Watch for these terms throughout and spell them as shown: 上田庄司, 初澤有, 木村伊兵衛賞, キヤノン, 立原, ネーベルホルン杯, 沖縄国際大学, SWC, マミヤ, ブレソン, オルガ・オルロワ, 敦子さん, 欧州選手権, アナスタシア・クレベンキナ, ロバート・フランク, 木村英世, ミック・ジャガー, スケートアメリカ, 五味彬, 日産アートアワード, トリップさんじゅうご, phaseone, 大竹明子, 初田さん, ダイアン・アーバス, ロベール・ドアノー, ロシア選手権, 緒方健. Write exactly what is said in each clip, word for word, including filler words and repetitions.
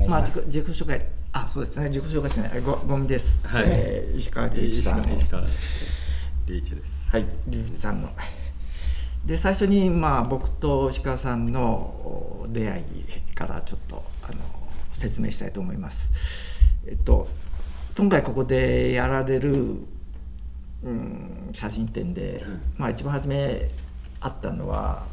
願いします。まあ、自己紹介、あ、そうですね、自己紹介してない、ご、ごみです。はい、えー、石川隆一さん。石川隆一です。はい、隆一さんの。で、最初に、まあ、僕と石川さんの出会いから、ちょっと、あの、説明したいと思います。えっと、今回ここでやられる、うん、写真展で、うん、まあ、一番初めあったのは。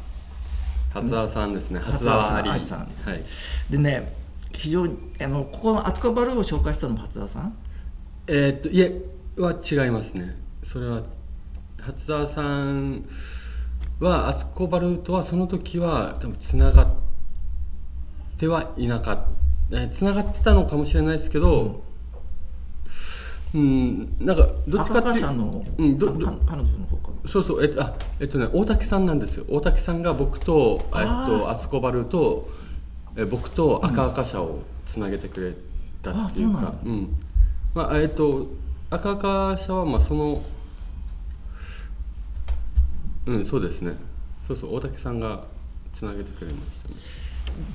初澤さんですね。初澤有さん。はい。でね、非常にあのここの厚川バルーンを紹介したのも初澤さん？えっといえは違いますね。それは初澤さんは厚川バルーンとはその時は多分つながってはいなかった。つながってたのかもしれないですけど、うん、なんかどっちかっていうと、うん、どどそうそう、えっと、あ、えっとね、大竹さんなんですよ。大竹さんが僕と、えっと、厚子バルと、え、僕と赤赤社をつなげてくれたっていうか。うん、うん、まあ、えっと、赤赤社は、まあ、その。うん、そうですね。そうそう、大竹さんがつなげてくれました、ね。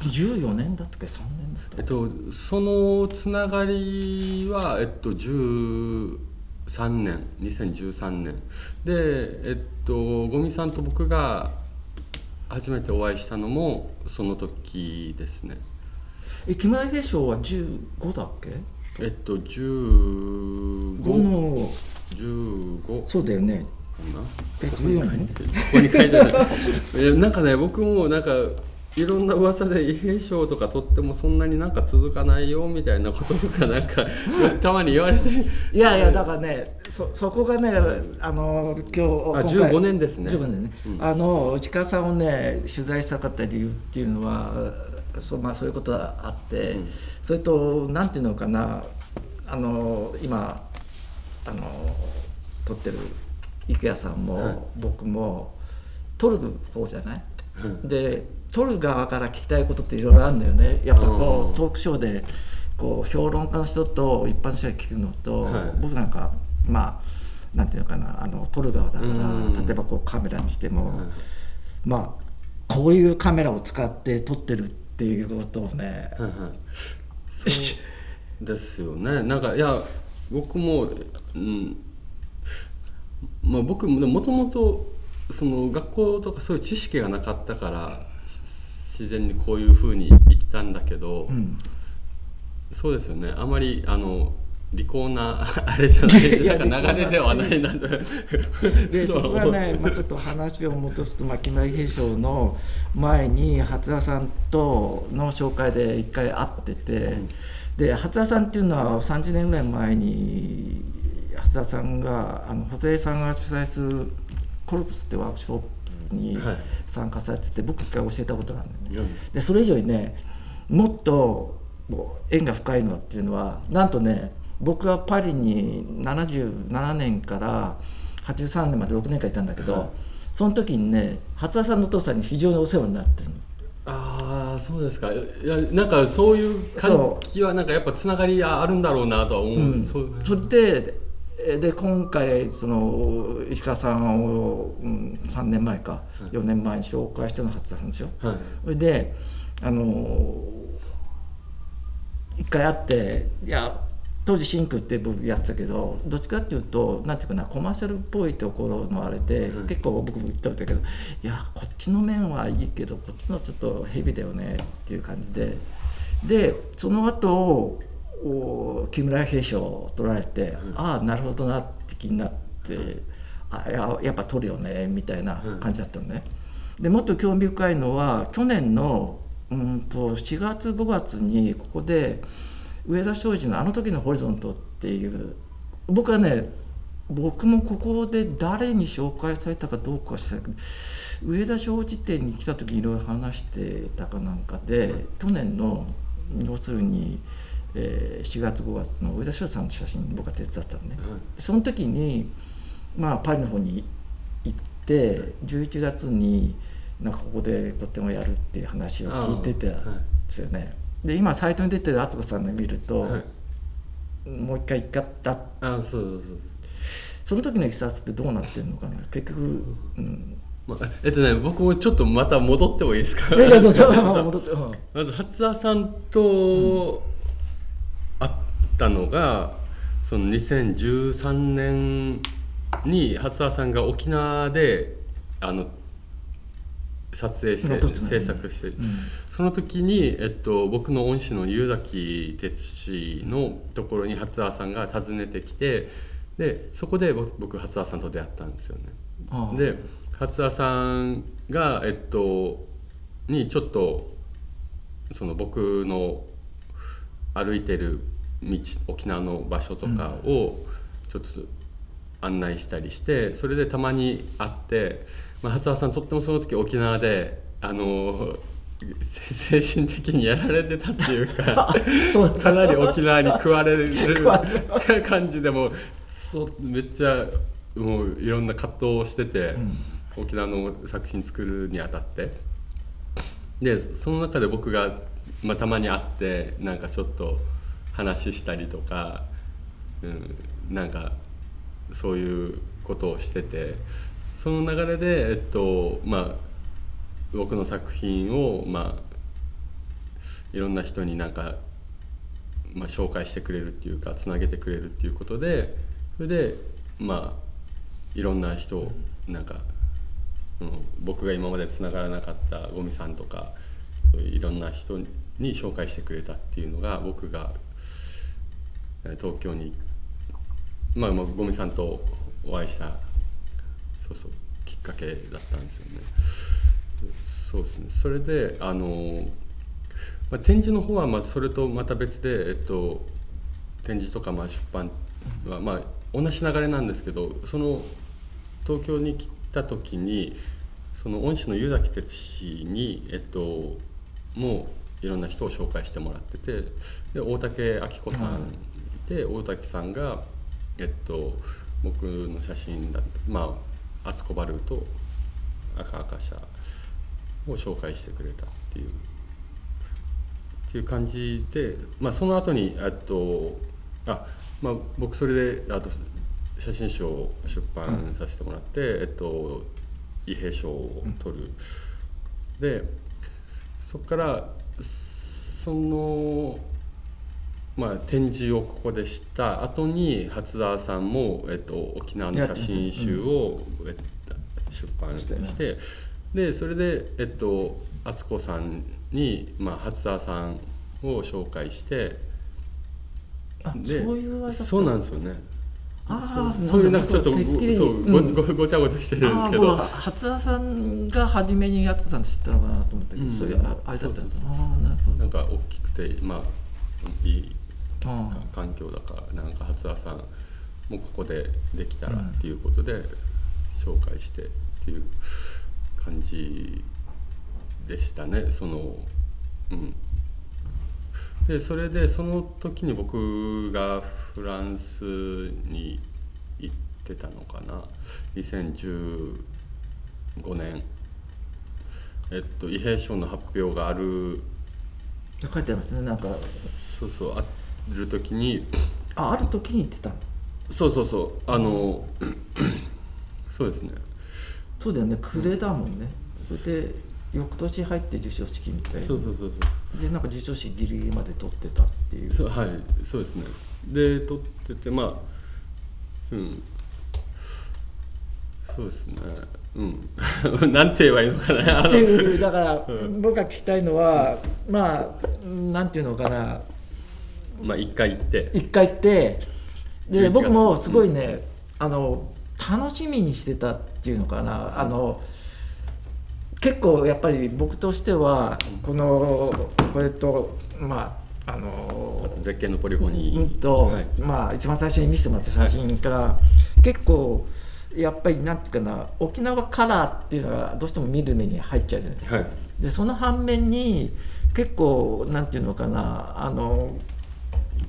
じゅうよねんだったっけ、さんねんだったっけ。えっと、そのつながりは、えっと、じゅうさんねん、にせんじゅうさんねんで、えっと五味さんと僕が初めてお会いしたのもその時ですね。え、木村英世はじゅうごだっけ？えっとじゅうごのじゅうご、そうだよね。え、じゅうよねん？ここに書いてある。なんかね、僕もなんかいろんな噂で英賞とか取ってもそんなになんか続かないよみたいなこととかなんかたまに言われていやいや、だからね、 そ, そこがね、あの今日じゅうごねんですね。じゅうごねんね、うん、あの内川さんをね取材したかった理由っていうのは そ,、まあ、そういうことがあって、うん、それとなんていうのかな、あの今あの撮ってる郁弥さんも、はい、僕も撮る方じゃない、うん、で撮る側から聞きたいことっていろいろあるんだよね。やっぱこうトークショーでこう評論家の人と一般の人が聞くのと、はい、僕なんかまあなんていうのかな、あの撮る側だから、例えばこうカメラにしても、はい、まあこういうカメラを使って撮ってるっていうことをね、はい、はい、そうですよね。なんかいや僕も、うん、まあ僕ももともとその学校とかそういう知識がなかったから。自然にこういうふうに生きたんだけど、うん、そうですよね、あまりあの利口なあれじゃないなんか流れではないなとでそこがね、まあ、ちょっと話を戻すと、まあ、木村英世の前に初田さんとの紹介で一回会ってて、うん、で初田さんっていうのはさんじゅうねんぐらい前に初田さんがあの補正さんが主催するコルプスってワークショップに参加されてて、僕一回教えたことがあるんだよね。でそれ以上にね、もっと縁が深いのっていうのは、なんとね、僕はパリにななじゅうななねんからはちじゅうさんねんまでろくねんかんいたんだけど、はい、その時にね初田さんのお父さんに非常にお世話になってるの。ああ、そうですか。いや、なんかそういう関係はなんかやっぱつながりあるんだろうなとは思う。うん、そうね。それでで今回その石川さんを、うん、さんねんまえかよねんまえに紹介したのが初田さんでしょ。それ、はい、であの一回会って、いや当時シンクって僕やってたけど、どっちかっていうとなんていうかな、コマーシャルっぽいところもあれで、はい、結構僕も言っておいたけど、いやこっちの面はいいけどこっちのちょっとヘビだよねっていう感じで、でその後木村英世を撮られて、うん、ああなるほどなって気になって、うん、あ や, やっぱ撮るよねみたいな感じだったのね。うん、でもっと興味深いのは去年のうんとしがつごがつにここで上田庄司の「あの時のホリゾント」っていう、僕はね僕もここで誰に紹介されたかどうかしたけど、上田庄司店に来た時にいろいろ話してたかなんかで、うん、去年の要するに。えー、しがつごがつの上田翔さんの写真僕は手伝ってたのね、うん、その時に、まあ、パリの方に行ってじゅういちがつになんかここで個展をやるっていう話を聞いてたんですよね。はい、で今サイトに出てる敦子さんの見ると、はい、もう一回行っちゃった。その時のいきさつってどうなってるのかな。結局、うん、まあ、えっとね、僕ちょっとまた戻ってもいいですか。まず初田さんと会ったのが、うん、そのにせんじゅうさんねんに初田さんが沖縄であの撮影して制作して、うん、その時に、えっと、僕の恩師の湯崎哲司のところに初田さんが訪ねてきて、でそこで僕初田さんと出会ったんですよね。ああ、で初田さんが、えっと、にちょっとその僕の歩いてる道、沖縄の場所とかをちょっと案内したりして、うん、それでたまに会って、まあ、初田さんとってもその時沖縄であの精神的にやられてたっていうかかなり沖縄に食われる感じでもそうめっちゃもういろんな葛藤をしてて。うん、沖縄の作品作るにあたって、でその中で僕が、まあ、たまに会ってなんかちょっと話したりとか、うん、なんかそういうことをしてて、その流れで、えっとまあ、僕の作品を、まあ、いろんな人になんか、まあ、紹介してくれるっていうかつなげてくれるっていうことで、それでまあいろんな人をなんか、僕が今までつながらなかった五味さんとかいろんな人に紹介してくれたっていうのが、僕が東京に、まあ、まあ五味さんとお会いしたそうそうきっかけだったんですよね。そうですね。それであの、まあ、展示の方はまあそれとまた別で、えっと、展示とかまあ出版はまあ同じ流れなんですけど、その東京に来てた時にその恩師の湯崎哲司に、えっと、もういろんな人を紹介してもらってて、で大竹明子さんで、うん、大竹さんが、えっと、僕の写真だ、まあアツコバルーと赤赤社を紹介してくれたっていうっていう感じで、まあ、その後にあとあ、まあ、僕それであと写真集を出版させてもらって、うん、えっと、伊兵衛賞を取る、うん、でそこからその、まあ、展示をここでした後に初田さんも、えっと、沖縄の写真集を、うん、出版して、ね、でそれで、えっと、敦子さんに、まあ、初田さんを紹介して、あ、でそういうそうなんですよね。そういうなんかちょっとごちゃごちゃしてるんですけど、初田さんが初めに敦子さんと知ったのかなと思ったけど、そういうあれだったんです。なんか大きくてまあいい環境だからなんか初田さんもここでできたらっていうことで紹介してっていう感じでしたね。そのうんでそれでその時に僕がフランスに行ってたのかな、にせんじゅうごねん、えっと、伊兵衛賞の発表がある書いてありますね。なんかそうそうある時にあある時に行ってたの。そうそうそうあのそうですね、そうだよね、暮れだもんね。それで翌年入って授賞式みたいな。そうそうそうそうでなんか授賞式ギリギリまで取ってたっていう。そうはいそうですね。で取っててまあうんそうですねうんなんて言えばいいのかなっていうだから、うん、僕が聞きたいのはまあなんていうのかなまあ一回行って一回行ってで僕もすごいね、うん、あの楽しみにしてたっていうのかな、うん、あの結構やっぱり僕としてはこのこれとまああの絶景のポリフォニーとまあ一番最初に見せてもらった写真から結構やっぱりなんていうかな沖縄カラーっていうのがどうしても見る目に入っちゃうじゃないですか。でその反面に結構なんていうのかなあの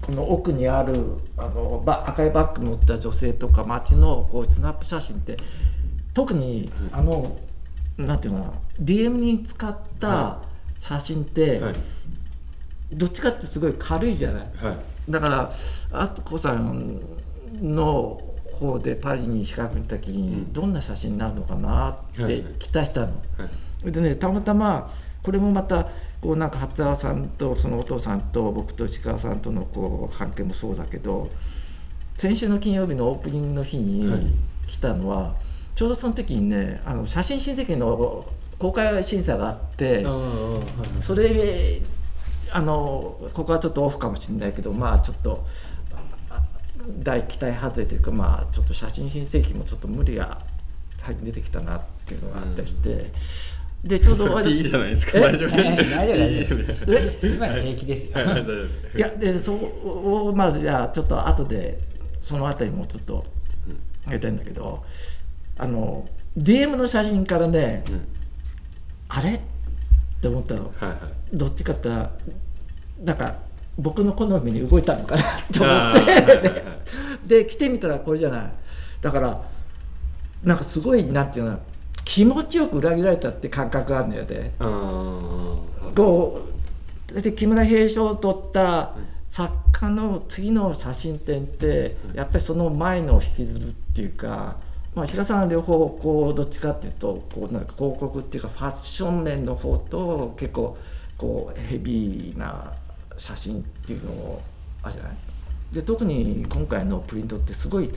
この奥にあるあの赤いバッグ持った女性とか街のこうスナップ写真って特にあのなんていうかな ディーエム に使った写真って、はい、どっちかってすごい軽いじゃない、はい、だから敦子さんのこうでパリに仕掛けた時にどんな写真になるのかなって期待したの。でね、たまたまこれもまたこうなんか初沢さんとそのお父さんと僕と石川さんとのこう関係もそうだけど、先週の金曜日のオープニングの日に来たのは、はい、ちょうどその時にね、あの写真集積の公開審査があって、はい、それあのここはちょっとオフかもしれないけど、まあちょっと大期待外れというか、まあちょっと写真集積もちょっと無理が最近出てきたなっていうのがあったりして。うん、でちょうどいいじゃないですか。大丈夫です。今平気ですよ。いやでそこをまずじゃあちょっと後でそのあたりもちょっとやりたいんだけど、あの ディーエム の写真からね、うん、あれって思ったの。はいはい、どっちかってなんか僕の好みに動いたのかなと思ってで来てみたらこれじゃない。だからなんかすごいなっていうのは。気持ちよく裏切られたって感覚があるのよね。こうで木村平章を撮った作家の次の写真展ってやっぱりその前のを引きずるっていうか、まあ、石川さんは両方こうどっちかっていうとこうなんか広告っていうかファッション面の方と結構こうヘビーな写真っていうのをあるじゃない。で特に今回のプリントってすごい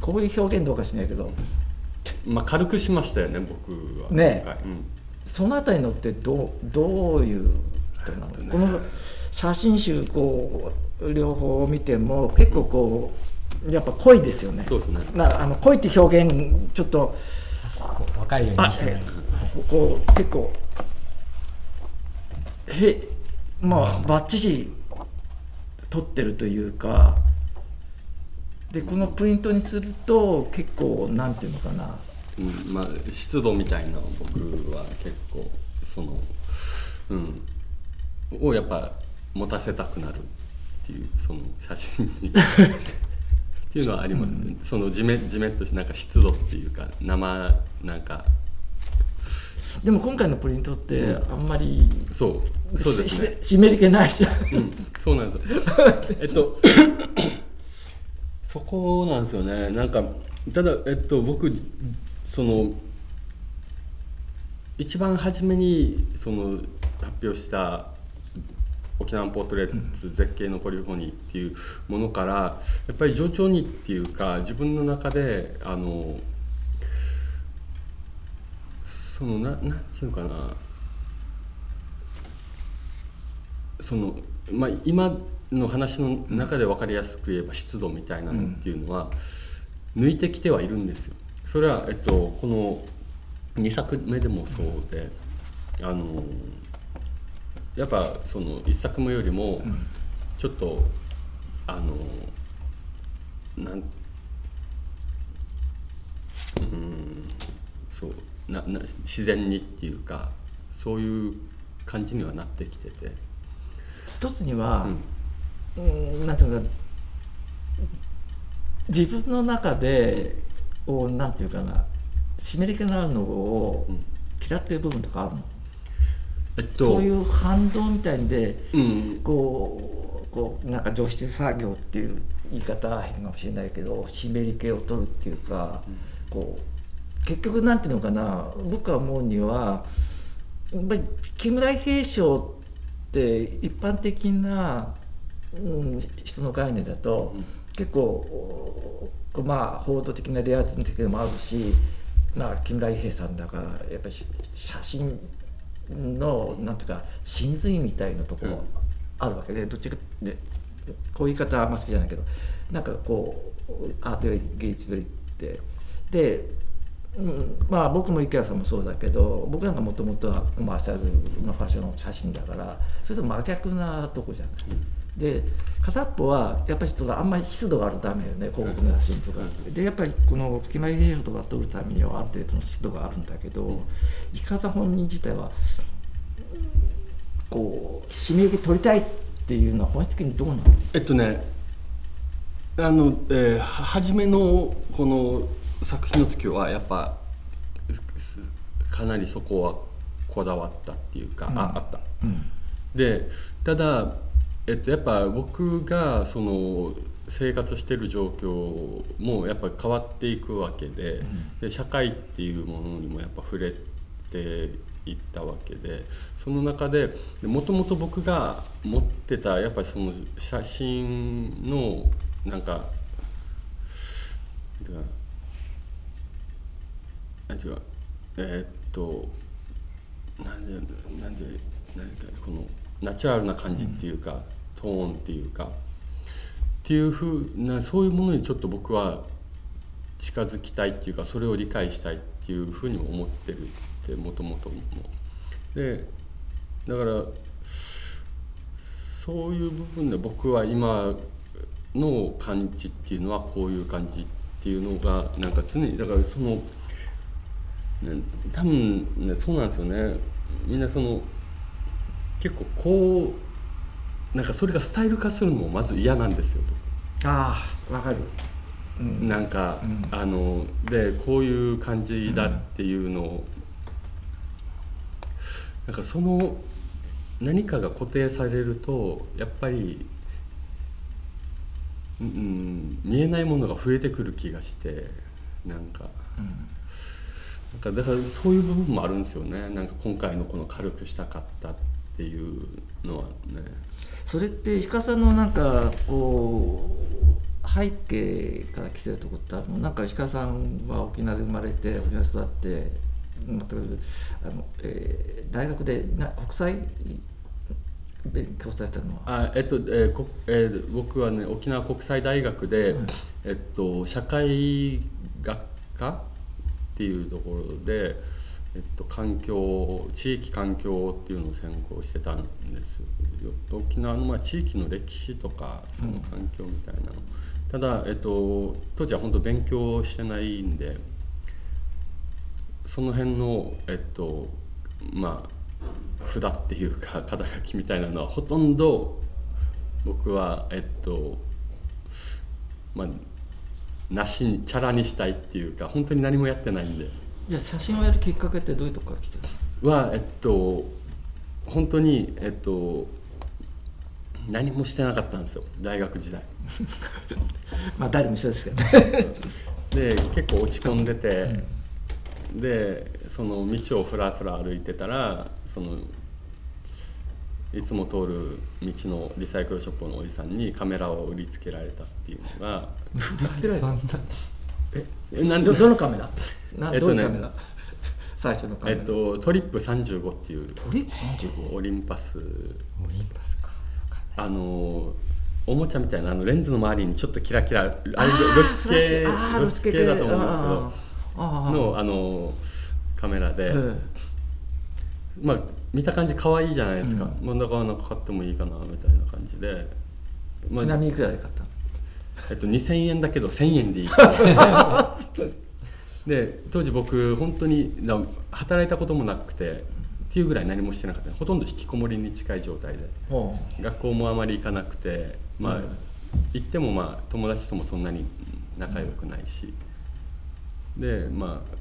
こういう表現どうかしないけど。まあ軽くしましたよね、僕は。ね、そのあたりのってどうどういうことなのか、ね、この写真集こう両方見ても結構こう、うん、やっぱ濃いですよね。そうですね。なあの濃いって表現ちょっと分かるようにして、ね、こう結構へまあバッチリ撮ってるというか。でこのプリントにすると結構なんていうのかな、うん、まあ湿度みたいな僕は結構そのうんをやっぱ持たせたくなるっていうその写真にっていうのはあります、うん、そのジメジメっとしてなんか湿度っていうか生なんか。でも今回のプリントってあんまり、うん、そうそうですね、湿り気ないじゃん、うん、そうなんですよえっとそこなんですよね。なんかただ、えっと、僕その一番初めにその発表した「沖縄ポートレート絶景のポリフォニー」っていうものからやっぱり冗長にっていうか自分の中であのそのななんていうかなそのまあ今の話の中で分かりやすく言えば湿度みたいなのっていうのは抜いてきてはいるんですよ。それは、えっと、このにさくめでもそうであのやっぱそのいっさくめよりもちょっとあのなんうんそうなな自然にっていうかそういう感じにはなってきてて。一つには、うんなんていうか自分の中でこうなんていうかな湿り気のあるのを嫌ってる部分とかあるの、えっと、そういう反動みたいで、うん、こうこうなんか除湿作業っていう言い方は変かもしれないけど湿り気を取るっていうか、うん、こう結局なんていうのかな僕は思うにはやっぱり木村平章って一般的なうん、人の概念だと、うん、結構まあ報道的なレア的なのもあるし、まあ、木村伊兵衛さんだからやっぱり写真のなんていうか真髄みたいなところあるわけで、うん、どっちかでこういう言い方はあんま好きじゃないけどなんかこうアートより芸術よりってで、うん、まあ僕も池谷さんもそうだけど僕なんかもともとはコマーシャルのファッションの写真だからそれと真逆なとこじゃない。うんで片っぽはやっぱりちょっとあんまり湿度があるためよね広告の写真とかでやっぱりこの木村平章とか撮るためにはある程度の湿度があるんだけど石川さん本人自体はこう湿り気撮りたいっていうのは本質的にどうなの？えっとねあの、えー、初めのこの作品の時はやっぱかなりそこはこだわったっていうか、うん、ああった。うん、でただえっと、やっぱ僕がその生活してる状況もやっぱ変わっていくわけ で,、うん、で社会っていうものにもやっぱ触れていったわけで、その中でもともと僕が持ってたやっぱりその写真のなんかなんていうかえー、っとなんでなんでなんかこのナチュラルな感じっていうか、うん、トーンっていうかっていう風なそういうものにちょっと僕は近づきたいっていうか、それを理解したいっていうふうにも思ってるってもともともで、だからそういう部分で僕は今の感じっていうのはこういう感じっていうのがなんか常にだからその、ね、多分ねそうなんですよね。みんなその結構こうなんかそれがスタイル化するのもまず嫌なんですよ。ああ、わかる。うん、なんか、うん、あのでこういう感じだっていうのを、うん、なんかその何かが固定されるとやっぱり、うん、見えないものが増えてくる気がしてなんか、うん、なんかだからそういう部分もあるんですよね。なんか今回のこの軽くしたかったっていうのはね。それって石川さんのなんかこう背景から来てるとこってあるの？なんか石川さんは沖縄で生まれて沖縄で育って全くあの、えー、大学でな国際勉強されたのはあ、えっとえーこえー、僕はね沖縄国際大学で、うん、えっと、社会学科っていうところで。えっと、環境地域環境っていうのを専攻してたんですよ。沖縄のまあ地域の歴史とかその環境みたいなの、うん、ただ、えっと、当時は本当勉強してないんでその辺の、えっと、まあ札っていうか肩書きみたいなのはほとんど僕はえっとまあなしにチャラにしたいっていうか本当に何もやってないんで。じゃあ写真をやるきっかけってどういうとこから来てるの？はえっと本当にえっと何もしてなかったんですよ大学時代。まあ誰も一緒ですけどね。で結構落ち込んでて、うん、でその道をふらふら歩いてたらそのいつも通る道のリサイクルショップのおじさんにカメラを売りつけられたっていうのが。売りつけられた。えなんでどのカメラ？えっとね、どういうカメラ？最初のカメラ、えっと、トリップさんじゅうごっていうトリップさんじゅうごオリンパス、オリンパスか、あのおもちゃみたいなあのレンズの周りにちょっとキラキラあれ露出系露出系だと思うんですけどのあのカメラで、うん、まあ見た感じ可愛いじゃないですか、うん、だからなんか買ってもいいかなみたいな感じで、まあ、ちなみにいくらで買ったの？えっと、にせんえんだけどせんえんでいいで当時僕本当に働いたこともなくてっていうぐらい何もしてなかった、ほとんど引きこもりに近い状態で、学校もあまり行かなくて、まあ、行ってもまあ友達ともそんなに仲良くないしで、まあ、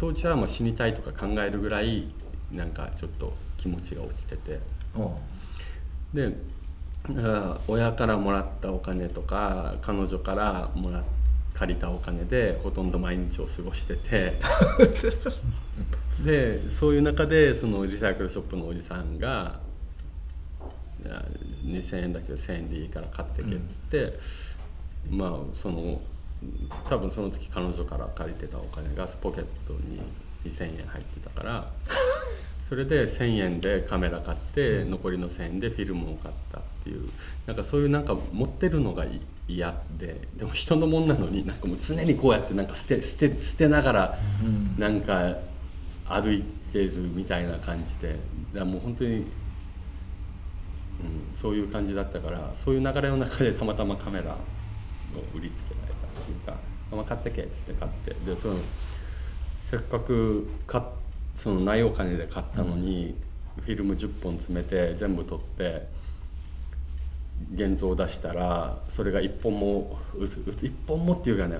当時はまあ死にたいとか考えるぐらいなんかちょっと気持ちが落ちててで親からもらったお金とか彼女からもら借りたお金でほとんど毎日を過ごしててでそういう中でそのリサイクルショップのおじさんがにせんえんだけどせんえんでいいから買ってけって言って、うん、まあその多分その時彼女から借りてたお金がポケットににせんえん入ってたからそれでせんえんでカメラ買って、うん、残りのせんえんでフィルムを買ったっていうなんかそういうなんか持ってるのが嫌で、でも人のもんなのになんかもう常にこうやってなんか捨て捨て捨てながらなんか歩いてるみたいな感じで、だからもう本当に、うん、そういう感じだったからそういう流れの中でたまたまカメラを売りつけられたっていうか「まあ、買ってけ」っつって買ってでそのせっかく買って。そのないお金で買ったのに、うん、フィルムじゅっぽん詰めて全部撮って現像出したらそれがいっぽんもいっぽんもっていうかね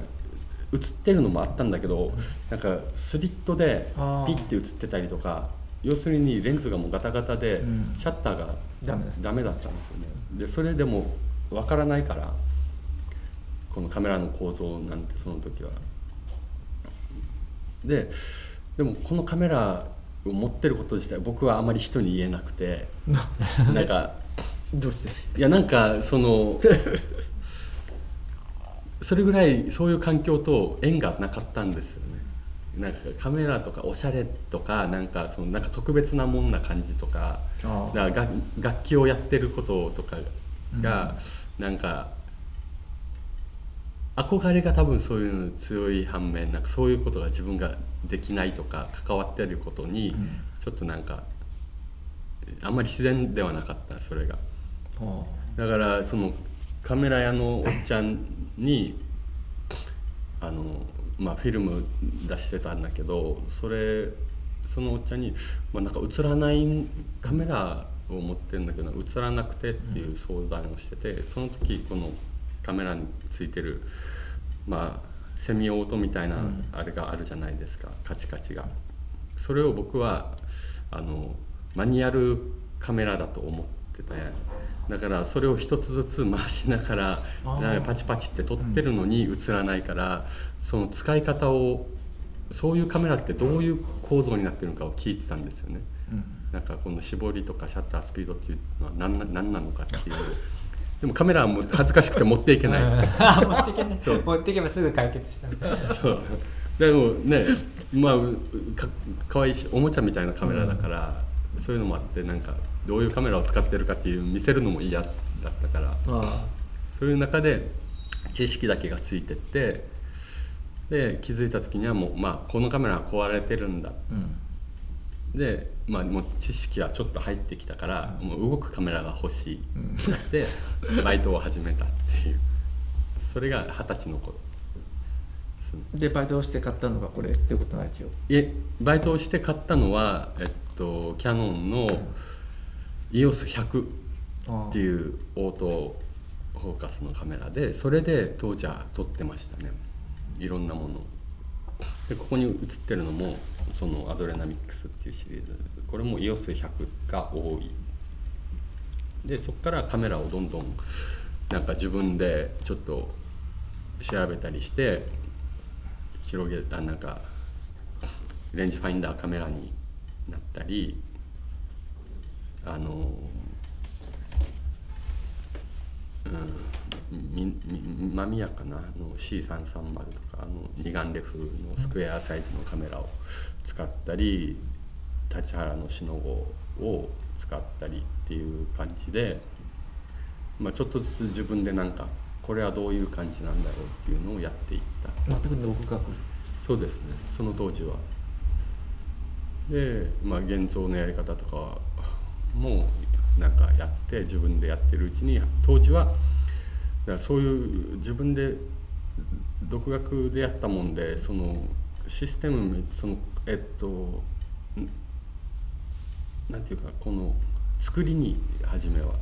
映ってるのもあったんだけど、うん、なんかスリットでピッて映ってたりとか要するにレンズがもうガタガタで、うん、シャッターがダメだったんですよね。でそれでもわからないから、このカメラの構造なんてその時は。ででもこのカメラを持ってること自体僕はあまり人に言えなくてなんかどうしていやなんかそのそれぐらいそういう環境と縁がなかったんですよね。なんかカメラとかおしゃれとかなんかそのなんか特別なもんな感じとか、だから楽器をやってることとかが、うん、なんか憧れが多分そういうの強い反面、なんかそういうことが自分ができないとか関わっていることにちょっとなんかあんまり自然ではなかった、それが。だからそのカメラ屋のおっちゃんにあの、まあ、フィルム出してたんだけど、それそのおっちゃんに「まあ、なんか映らないカメラを持ってるんだけど映らなくて」っていう相談をしてて、その時このカメラについてる、まあ、セミオートみたいなあれがあるじゃないですか、うん、カチカチが。それを僕はあのマニュアルカメラだと思ってて、だからそれを一つずつ回しながらなんかパチパチって撮ってるのに映らないから、うん、その使い方を、そういうカメラってどういう構造になってるのかを聞いてたんですよね。うん、なんかこの絞りとかシャッタースピードっていうのは何な、何なのかっていう。でもカメラはもう恥ずかしくて持っていけない持っていけない持っていけばすぐ解決したんだそうでもね、まあ か, かわいいしおもちゃみたいなカメラだから、うん、そういうのもあってなんかどういうカメラを使ってるかっていう見せるのも嫌だったから、あそういう中で知識だけがついてって、で気づいた時にはもう、まあ、このカメラは壊れてるんだ、うん、でまあ、もう知識はちょっと入ってきたから、うん、もう動くカメラが欲しいってなって、うん、バイトを始めたっていう、それが二十歳の頃で、バイトをして買ったのがこれってことなんですよ。いえ、バイトをして買ったのは、えっと、キヤノンの イーオーエスひゃく っていうオートフォーカスのカメラで、それで当時は撮ってましたね、いろんなもので。ここに映ってるのもそのアドレナミックスっていうシリーズ、これも イーオーエスひゃく が多いで、そこからカメラをどんどんなんか自分でちょっと調べたりして広げた、なんかレンジファインダーカメラになったり、あの、うん、マミヤかなの シーさんさんまる とか、あの二眼レフのスクエアサイズのカメラを使ったり、立原のシノゴを使ったりっていう感じで、まあ、ちょっとずつ自分でなんかこれはどういう感じなんだろうっていうのをやっていった。全く独学。そうですね、その当時は。で、まあ、現像のやり方とかもなんかやって自分でやってるうちに、当時はそういう自分で独学でやったもんで、そのシステム、そのえっとなんていうか、この作りに初めは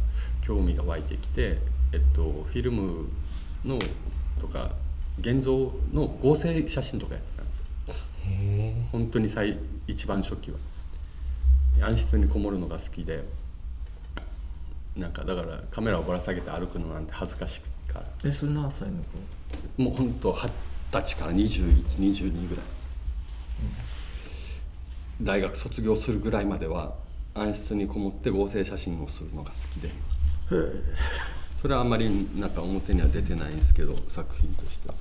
興味が湧いてきて、えっと、フィルムのとか現像の合成写真とかやってたんですよ。へー。本当に最一番初期は暗室にこもるのが好きで、なんかだからカメラをぶら下げて歩くのなんて恥ずかしくてから。え、それ何歳の子？もうほんとはたちからにじゅういち、にじゅうにぐらい、うん、大学卒業するぐらいまでは暗室にこもって合成写真をするのが好きで、それはあんまりなんか表には出てないんですけど、作品としては。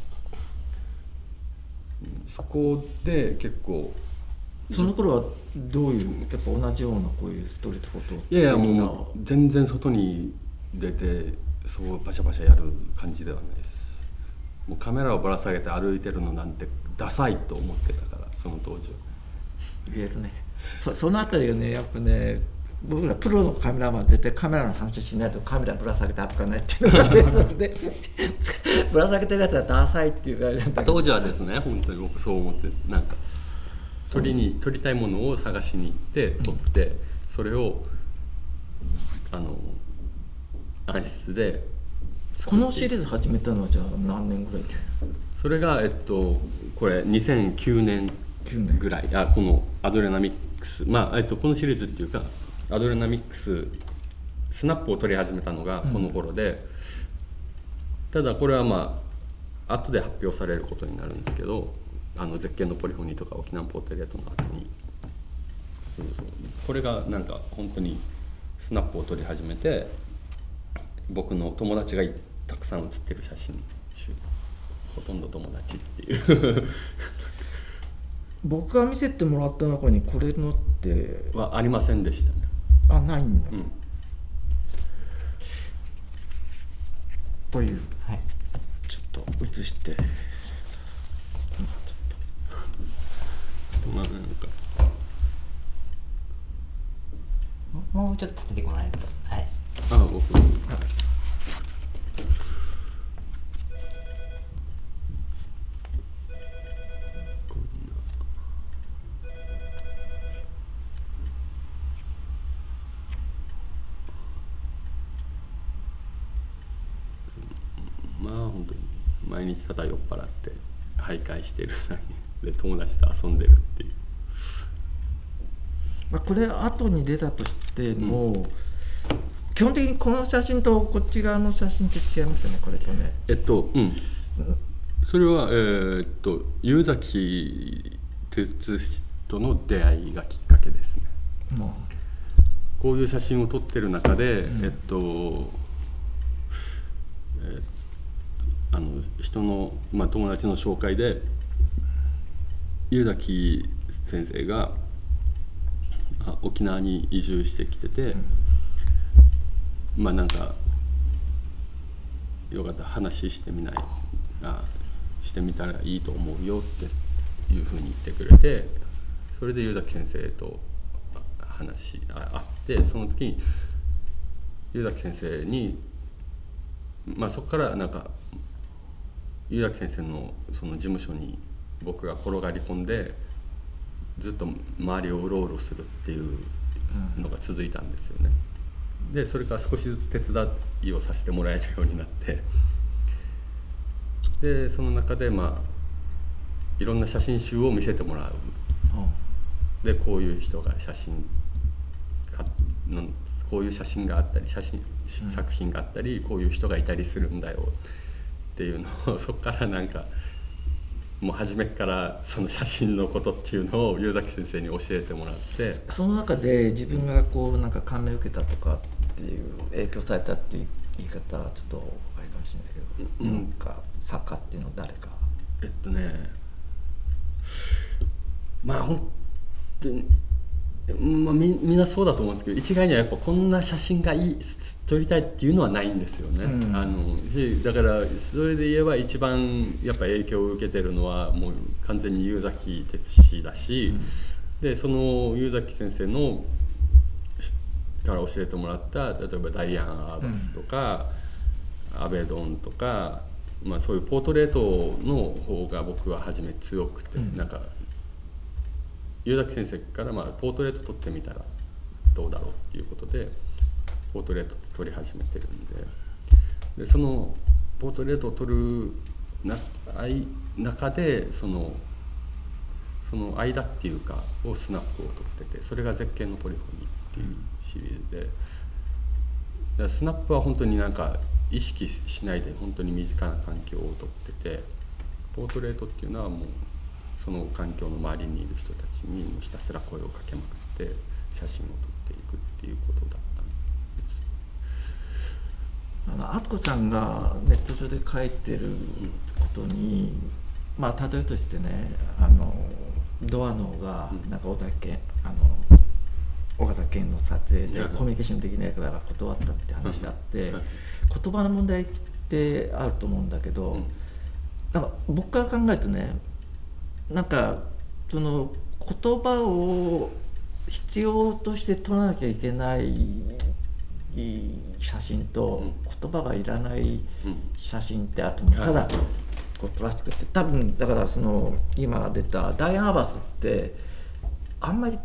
そこで結構、その頃はどういう、やっぱ同じようなこういうストリートフォト的な。いやいや、もう全然外に出てそうパシャパシャやる感じではないです。もうカメラをぶら下げて歩いてるのなんてダサいと思ってたから、その当時は。言えるね。そ, そのあたりがね、やっぱね、僕らプロのカメラマンは絶対カメラの話しないとカメラぶら下げて歩かないっていうのがあって、それでぶら下げてるやつはダサいっていうか、ね、当時はですね、本当に僕そう思って、なんか撮りに、撮りたいものを探しに行って撮って、うん、それをあの暗室で。このシリーズ始めたのはじゃあ何年ぐらい？それがえっとこれにせんきゅうねんぐらい。あ、このアドレナミックス、まあえっと、このシリーズっていうかアドレナミックススナップを取り始めたのがこの頃で、うん、ただこれはまあ後で発表されることになるんですけど、あの絶景のポリフォニーとか沖縄ポートレートの後に、そうそう、これがなんか本当にスナップを撮り始めて、僕の友達がたくさん写ってる写真、ほとんど友達っていう僕が見せてもらった中にこれのってはありませんでしたね。あ、ないんだ、うん、という、はい、ちょっと写して。まあなんかもうちょっと立ててこないと、はい、ああ僕、はい、まあ本当に毎日ただ酔っ払って徘徊してるなに。で友達と遊んでるっていう、まあこれ後に出たとしても、うん、基本的にこの写真とこっち側の写真って違いますよね、これとね。えっとうん、うん、それはえー、っと湯崎哲史との出会いがきっかけですね、うん、こういう写真を撮ってる中で、うん、えっと、えー、あの人の、まあ、友達の紹介で湯崎先生が沖縄に移住してきてて、うん、まあなんかよかったら話してみないあしてみたらいいと思うよっていうふうに言ってくれて、それで湯崎先生と話あ会って、その時に湯崎先生に、まあ、そこからなんか湯崎先生のその事務所に僕が転がり込んでずっと周りをうろうろするっていうのが続いたんですよね。でそれから少しずつ手伝いをさせてもらえるようになって、でその中でまあいろんな写真集を見せてもらう、でこういう人が写真かのこういう写真があったり写真作品があったりこういう人がいたりするんだよっていうのをそこからなんか。もう初めからその写真のことっていうのを湯崎先生に教えてもらって、その中で自分がこうなんか感銘を受けたとかっていう影響されたっていう言い方はちょっとあれかもしれないけど、うん、なんか作家っていうのは誰か、えっとねまあほんとに、まあ、み, みんなそうだと思うんですけど、一概にはやっぱこんな写真がいい撮りたいっていうのはないんですよね、うん、あのだからそれで言えば一番やっぱ影響を受けてるのはもう完全に湯崎哲史だし、うん、でその湯崎先生のから教えてもらった例えばダイアン・アーバスとか、うん、アベドンとか、まあ、そういうポートレートの方が僕は初め強くて、うん、なんか湯崎先生から、まあ、ポートレート撮ってみたらどうだろうっていうことでポートレートって撮り始めてるん で, でそのポートレートを撮るな中でそ の, その間っていうかをスナップを撮ってて、それが「絶景のポリフォニー」っていうシリーズで、うん、スナップは本当になんか意識しないで本当に身近な環境を撮ってて、ポートレートっていうのはもう。その環境の周りにいる人たちにひたすら声をかけまくって写真を撮っていくっていうことだったんです。あの敦子さんがネット上で書いてることに、うん、まあ例えとしてね、あのドアノがなんか尾形健、うん、あの尾形健の撮影でコミュニケーションできないから断ったって話があって、うんうん、言葉の問題ってあると思うんだけど、うん、なんか僕から考えるとね、なんかその言葉を必要として撮らなきゃいけない写真と言葉がいらない写真ってあともただこう撮らせてくれて、多分だからその今出たダイアン・アーバスってあんまり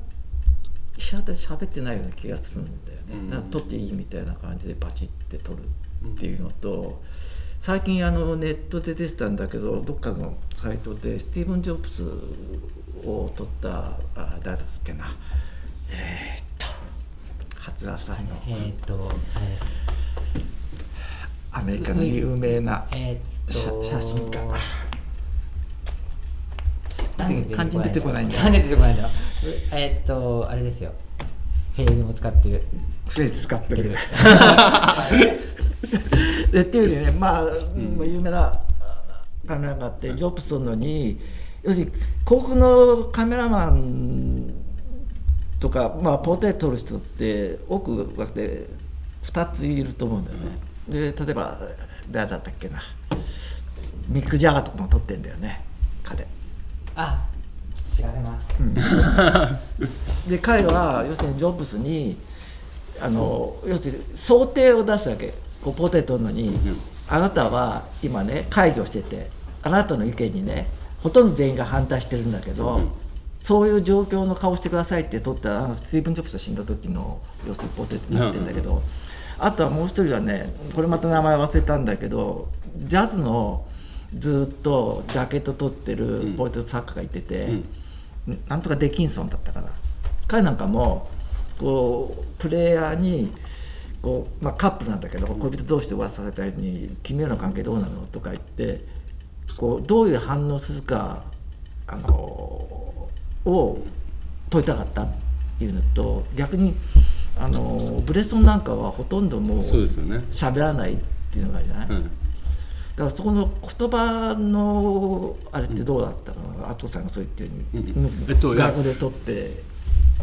しゃべってないような気がするんだよね。だから撮っていいみたいな感じでバチって撮るっていうのと。最近あのネットで出てたんだけど、どっかのサイトでスティーブン・ジョブズを取った誰だったっけな、えー、っと初朝のえっとあれですアメリカの有名な写真家、漢字出てこないんだ、漢字出てこないんだえっとあれですよ、フェーズも使ってる、フェーズ使ってるっていうよりね、まあ、うん、有名なカメラがあって、ジョブソンのに要するに広告のカメラマンとか、まあ、ポートレート撮る人って多く分けてふたついると思うんだよね。で例えば誰だったっけな、ミック・ジャガーとかも撮ってんだよね彼。あ、調べます、うん、で彼は要するにジョブズにあの、うん、要するに想定を出すわけ、こうポートレート撮るのに、うん、あなたは今ね会議をしててあなたの意見にねほとんど全員が反対してるんだけど、うん、そういう状況の顔してくださいって撮ったら、スティーブン・ジョブズが死んだ時の要するにポートレートになってるんだけど、あとはもう一人はね、これまた名前忘れたんだけど、ジャズのずっとジャケット撮ってるポートレート作家がいてて、うん、なんとかデキンソンだったかな、彼なんかもこうプレイヤーにこう、まあ、カップルなんだけど恋人同士で噂されたように「君らの関係どうなの?」とか言って、こうどういう反応するかあのを問いたかったっていうのと、逆にあのブレソンなんかはほとんどもう喋らないっていうのがあるじゃない。だからそこの言葉のあれってどうだったかな、アトさんがそう言ってるように、学で取って。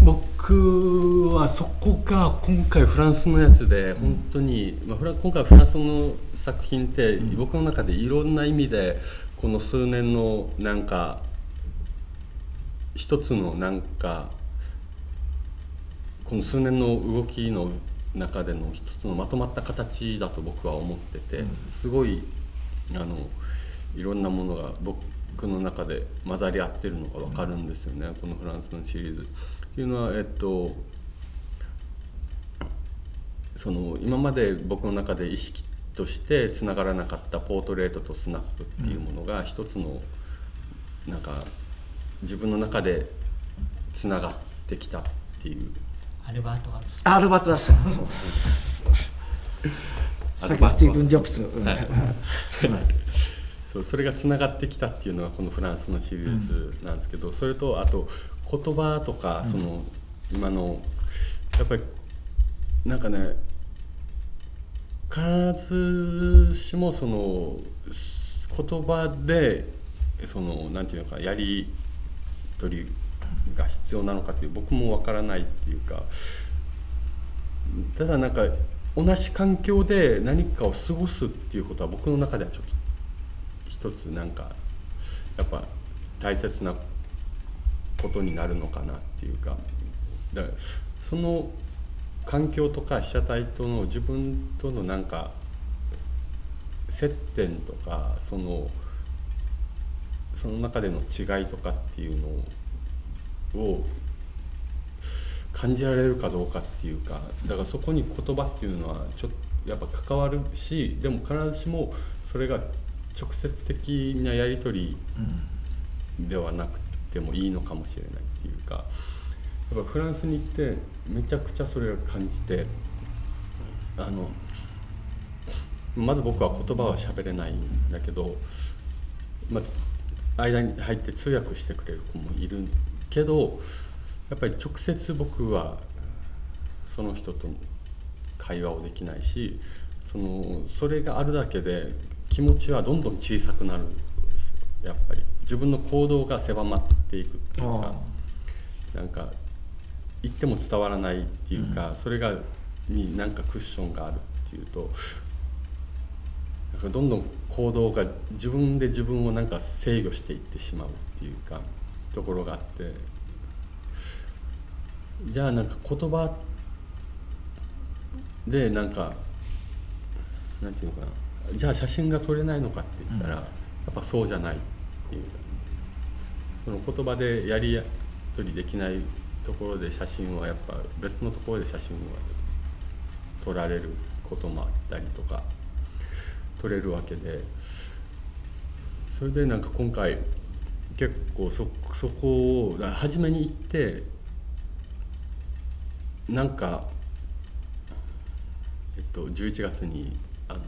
僕はそこが今回フランスのやつで本当に、うん、まあ、今回フランスの作品って僕の中でいろんな意味でこの数年のなんか一つのなんかこの数年の動きの中での一つのまとまった形だと僕は思ってて、すごいあのいろんなものが僕の中で混ざり合ってるのが分かるんですよね、このフランスのシリーズっていうのは。えっとその今まで僕の中で意識としてつながらなかったポートレートとスナップっていうものが一つのなんか自分の中でつながってきたっていう。アルバートワッツ。アルバートワッツ。さっきスティーブン・ジョブズ。そう、それがつながってきたっていうのがこのフランスのシリーズなんですけど、うん、それとあと言葉とかその今のやっぱりなんかね、必ずしもその言葉でそのなんていうのかやり取りが必要なのかっていう、僕もわからないっていうか、ただなんか同じ環境で何かを過ごすっていうことは僕の中ではちょっと一つなんかやっぱ大切なことになるのかなっていうか、だからその環境とか被写体との自分とのなんか接点とかそのその中での違いとかっていうのをを感じられるかどうかっていうか、だからそこに言葉っていうのはちょっとやっぱ関わるし、でも必ずしもそれが直接的なやり取りではなくてもいいのかもしれないっていうか、やっぱフランスに行ってめちゃくちゃそれを感じて、あのまず僕は言葉は喋れないんだけど、まあ、間に入って通訳してくれる子もいる。けどやっぱり直接僕はその人と会話をできないし、そのそれがあるだけで気持ちはどんどん小さくなるんですよ。やっぱり自分の行動が狭まっていくっていうか、なんか言っても伝わらないっていうか、うん、それがになんかクッションがあるっていうと、なんかどんどん行動が自分で自分をなんか制御していってしまうっていうか。ところがあって、じゃあなんか言葉でなんかなんていうのかな、じゃあ写真が撮れないのかって言ったら、うん、やっぱそうじゃないっていう、その言葉でやり取りできないところで写真はやっぱ別のところで写真は撮られることもあったりとか撮れるわけで、それでなんか今回結構 そ, そこを初めに行ってなんか、えっと、じゅういちがつにあの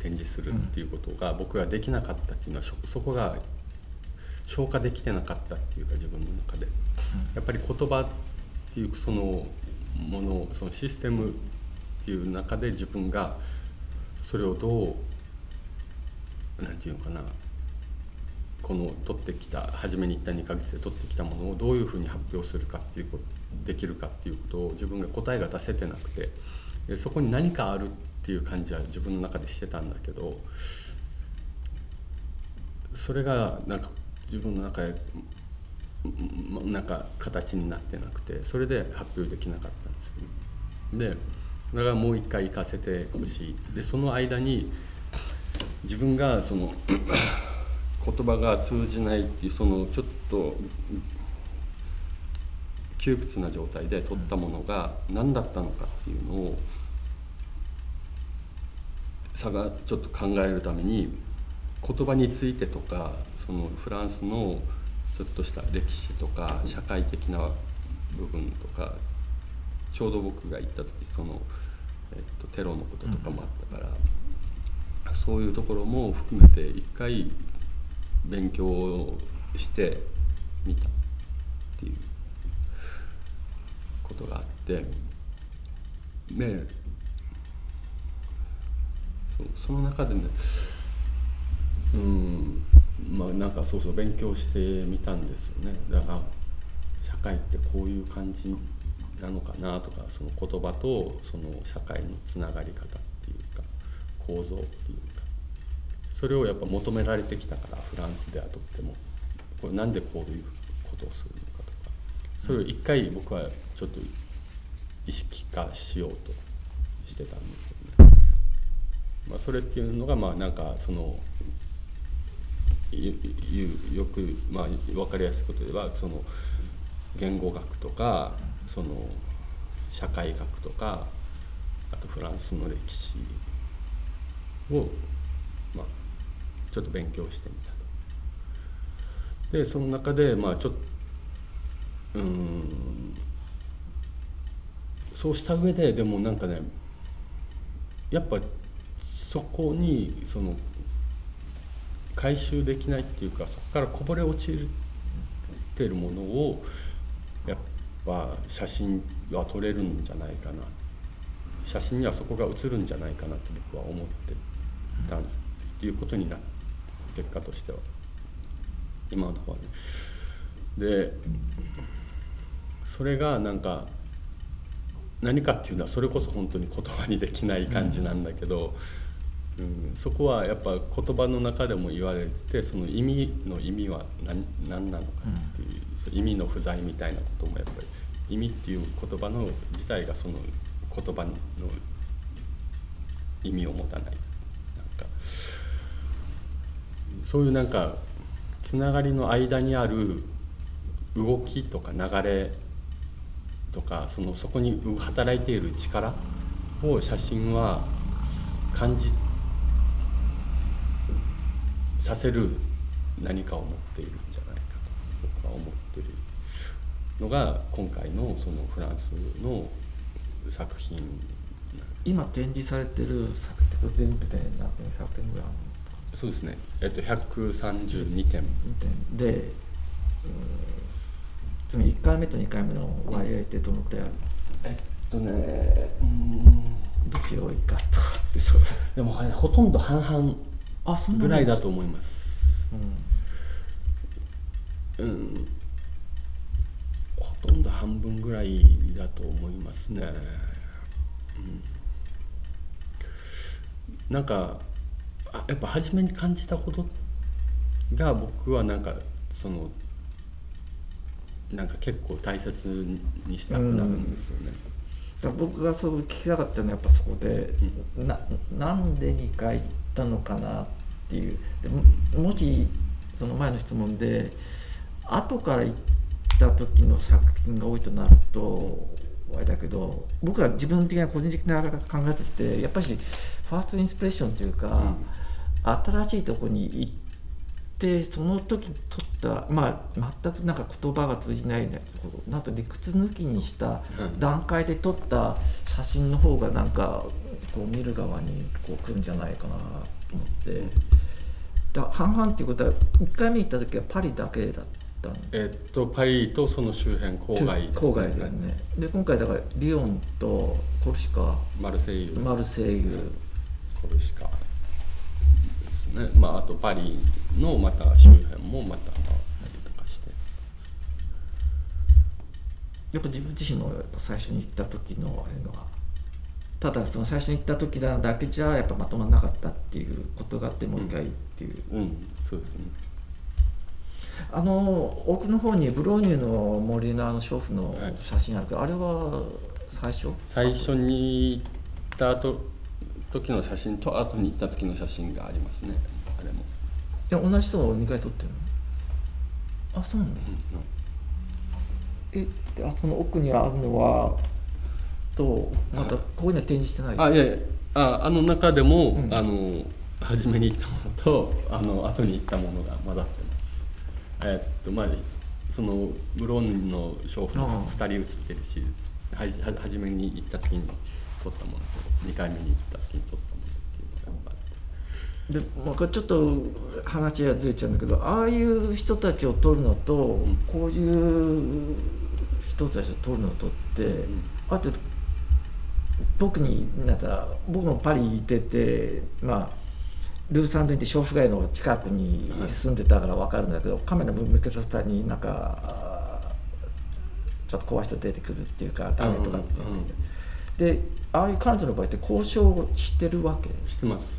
展示するっていうことが僕ができなかったっていうのは、うん、そこが消化できてなかったっていうか自分の中で、うん、やっぱり言葉っていうそのものそのシステムっていう中で自分がそれをどうなんていうのかなこの取ってきた初めに行ったにかげつで取ってきたものをどういうふうに発表するかっていうことできるかっていうことを自分が答えが出せてなくてでそこに何かあるっていう感じは自分の中でしてたんだけどそれがなんか自分の中でなんか形になってなくてそれで発表できなかったんですよね。でだからもう一回行かせてほしい。でその間に自分がその言葉が通じないっていうそのちょっと窮屈な状態で取ったものが何だったのかっていうのをさがちょっと考えるために言葉についてとかそのフランスのちょっとした歴史とか社会的な部分とかちょうど僕が行った時その、えっと、テロのこととかもあったから、うん、そういうところも含めて一回勉強してみたっていうことがあってで そ, その中でねうんまあなんかそうそう勉強してみたんですよね。だから社会ってこういう感じなのかなとかその言葉とその社会のつながり方っていうか構造っていうかそれをやっぱ求められてきたからフランスではとってもこれなんでこういうことをするのかとかそれを一回僕はちょっと意識化しようとしてたんですよね。まあ、それっていうのがまあなんかそのよくまあ分かりやすいことではその言語学とかその社会学とかあとフランスの歴史をまあちょっと勉強してみたと。でその中でまあちょっとうんそうした上ででもなんかねやっぱそこにその回収できないっていうかそこからこぼれ落ちてるものをやっぱ写真は撮れるんじゃないかな写真にはそこが写るんじゃないかなって僕は思ってたんです、うん、いうことになって結果としては今のところはね。でそれがなんか何かっていうのはそれこそ本当に言葉にできない感じなんだけど、うんうん、そこはやっぱ言葉の中でも言われててその意味の意味は 何, 何なのかっていう、うん、意味の不在みたいなこともやっぱり意味っていう言葉の自体がその言葉の意味を持たないなんかそういうなんかつながりの間にある動きとか流れとか そ, のそこに働いている力を写真は感じてさせる何かを持っているんじゃないかと僕は思っているのが今回 の, そのフランスの作品。今展示されてる作品が全部で何点ひゃくてんぐらいあるの？そうですね、えっと、ひゃくさんじゅうにてんで、うん、いっかいめとにかいめの割合ってどのくらいあるの？えっとねうんどっちが多いかとかってそうでもほとんど半々ぐらいだと思います。うん、うん、ほとんど半分ぐらいだと思いますね。うん、なんかやっぱ初めに感じたことが僕はなんかそのなんか結構大切にしたくなるんですよね。うん、僕がそう聞きたかったのはやっぱそこで、うん、な, なんでにかい行ったのかな。っていうでももしその前の質問で後から行った時の作品が多いとなるとあれだけど僕は自分的な個人的な考えとしてやっぱりファーストインスピレーションというか、うん、新しいとこに行って、その時取った、まあ、全くなんか言葉が通じないようなところ、なんか理屈抜きにした段階で撮った写真の方がなんかこう見る側にこう来るんじゃないかなと思って。だ半々っていうことはいっかいめ行った時はパリだけだったんで、えっとパリとその周辺郊外、ね、郊外だよね。で今回だからリヨンとコルシカ、マルセイユ、マルセイユ、うん、コルシカですね。まああとパリのまた周辺もまた回ったりとかして、やっぱ自分自身のやっぱ最初に行った時のあれのは。ただその最初に行った時だけじゃやっぱまとまらなかったっていうことがあって、もう一回っていう、うんうん、そうですね。あの奥の方にブローニュの森のあの娼婦の写真あるけど、はい、あれは最初最初に行った後時の写真と後に行った時の写真がありますね。あれもいや同じ人をにかい撮ってるの。あ、そうなんです、うんうん、えっ、その奥にあるのはとまたここには展示してない。あ、いやいや、あ、あの中でも、うん、あの初めに行ったものとあの後に行ったものが混ざってます。えっとまあそのブローニュの娼婦のふたり写ってるし、はじ初めに行った時に撮ったものとにかいめに行った時に撮ったものっていうのがあって。で、まあ、ちょっと話がずれちゃうんだけど、ああいう人たちを撮るのと、うん、こういう人たちを撮るのとって、うん、あと特になんか僕もパリにいてて、まあ、ルーサンドにいて娼婦街の近くに住んでたから分かるんだけど、カメラ向けた途端になんかちょっと怖い人出てくるっていうかダメとかって、うんうん、でああいう彼女の場合って交渉をしてるわけ？してます。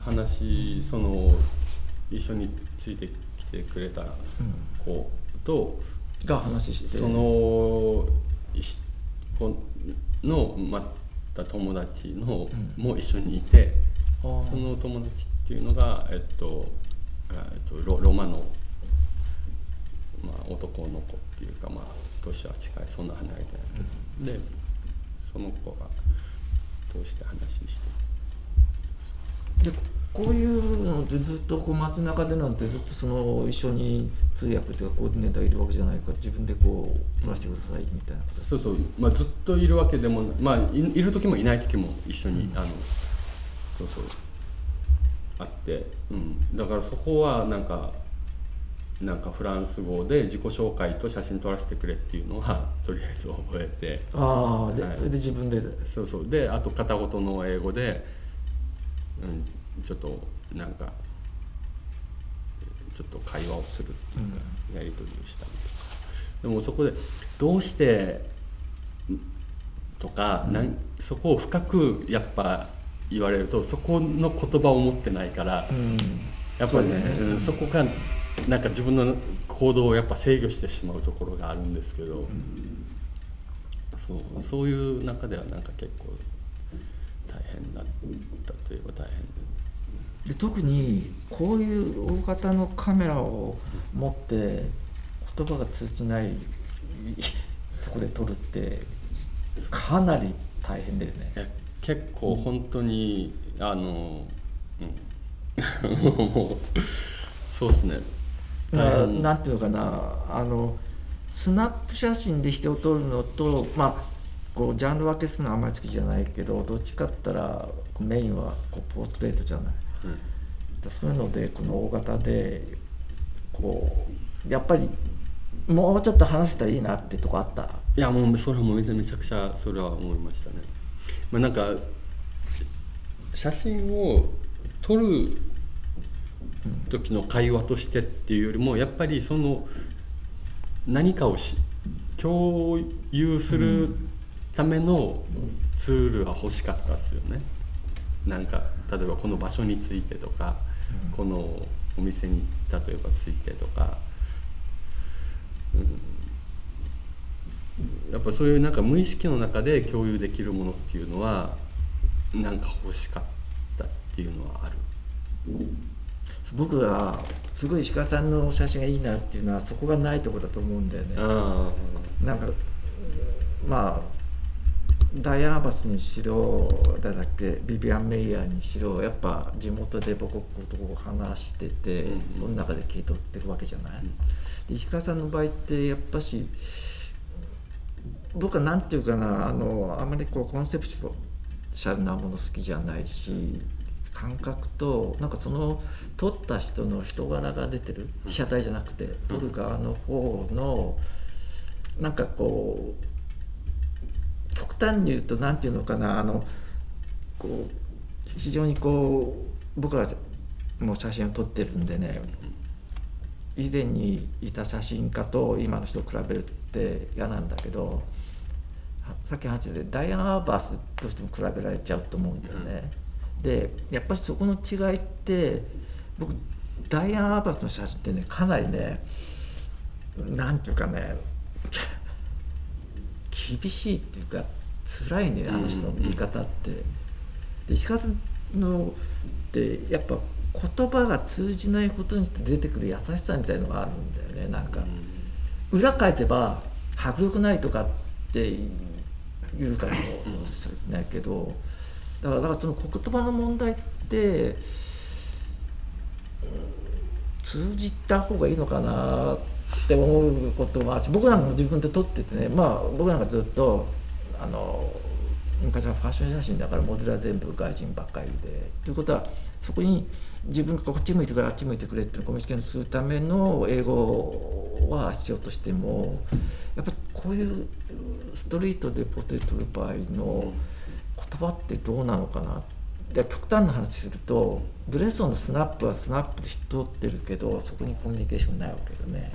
話その一緒についてきてくれた子と、うん、が話してその子のまた友達のも一緒にいて、うん、その友達っていうのが、えっとえっと、ロ, ロマの、まあ、男の子っていうか、まあ、年は近い、そんな離れてないけど、うん、でその子がどうして話して、でこういうのってずっとこう街中でなんてずっとその一緒に通訳というかコーディネーターいるわけじゃないか、自分でこう撮らせてくださいみたいなこと。そうそう、まあ、ずっといるわけでも、まあ、い, いる時もいない時も一緒に、うん、あのそうそうあって、うん、だからそこはなんかなんかフランス語で自己紹介と写真撮らせてくれっていうのはとりあえず覚えて、ああ、はい、で, で自分でそうそうで、あと片言の英語で、うんちょっとなんかちょっと会話をするっていうか、うん、やり取りをしたりとか、でもそこで「どうして?」とか、うん、なんそこを深くやっぱ言われるとそこの言葉を持ってないから、うん、やっぱりね、そうね、うん、そこがなんか自分の行動をやっぱ制御してしまうところがあるんですけど、うん、そう、そういう中ではなんか結構大変だったといえば大変で。で特にこういう大型のカメラを持って言葉が通じないとこで撮るってかなり大変だよね。結構本当に、うん、あの、うん、もうそうですね。なんていうのかな、あのスナップ写真で人を撮るのと、まあこうジャンル分けするのはあんまり好きじゃないけど、どっちかって言ったらメインはこうポートレートじゃない。うん、そういうのでこの大型でこうやっぱりもうちょっと話せたらいいなってとこあった。いやもうそれはもうめちゃめちゃくちゃそれは思いましたね。まあ、なんか写真を撮る時の会話としてっていうよりもやっぱりその何かをし共有するためのツールが欲しかったですよね。なんか例えばこの場所についてとか、うん、このお店に例えばついてとか、うん、やっぱそういうなんか無意識の中で共有できるものっていうのはなんか欲しかったっていうのはある。僕はすごい石川さんの写真がいいなっていうのはそこがないとこだと思うんだよね。なんかまあダイアナバスにしろだだっけビビアン・メイヤーにしろやっぱ地元で母国語と話してて、うん、その中で聞い取ってるわけじゃない、うん、で石川さんの場合ってやっぱし僕は何て言うかな あ, のあまりこうコンセプションなもの好きじゃないし感覚となんかその撮った人の人柄が出てる被写体じゃなくて撮る側の方のなんかこう。極端に言うと何て言うのかなあのこう非常にこう僕はもう写真を撮ってるんでね以前にいた写真家と今の人を比べるって嫌なんだけどさっき話してダイアナバースどうしても比べられちゃうと思うんだよね。でやっぱりそこの違いって僕ダイアナバースの写真ってねかなりね何て言うかね厳しいっていうか辛いねあの人の言い方って。で石川さんのってやっぱ言葉が通じないことにして出てくる優しさみたいのがあるんだよね。なんか裏返せば迫力ないとかって言うからもしれないけどだからだからその言葉の問題って通じた方がいいのかなって。って思うことは僕なんかも自分で撮っててねまあ僕なんかずっとあの昔はファッション写真だからモデルは全部外人ばっかりでということはそこに自分がこっち向いてくれあっち向いてくれっていうコミュニケーションするための英語は必要としてもやっぱりこういうストリートでポテト撮る場合の言葉ってどうなのかなって。で極端な話するとブレソンのスナップはスナップで撮ってるけどそこにコミュニケーションないわけだね。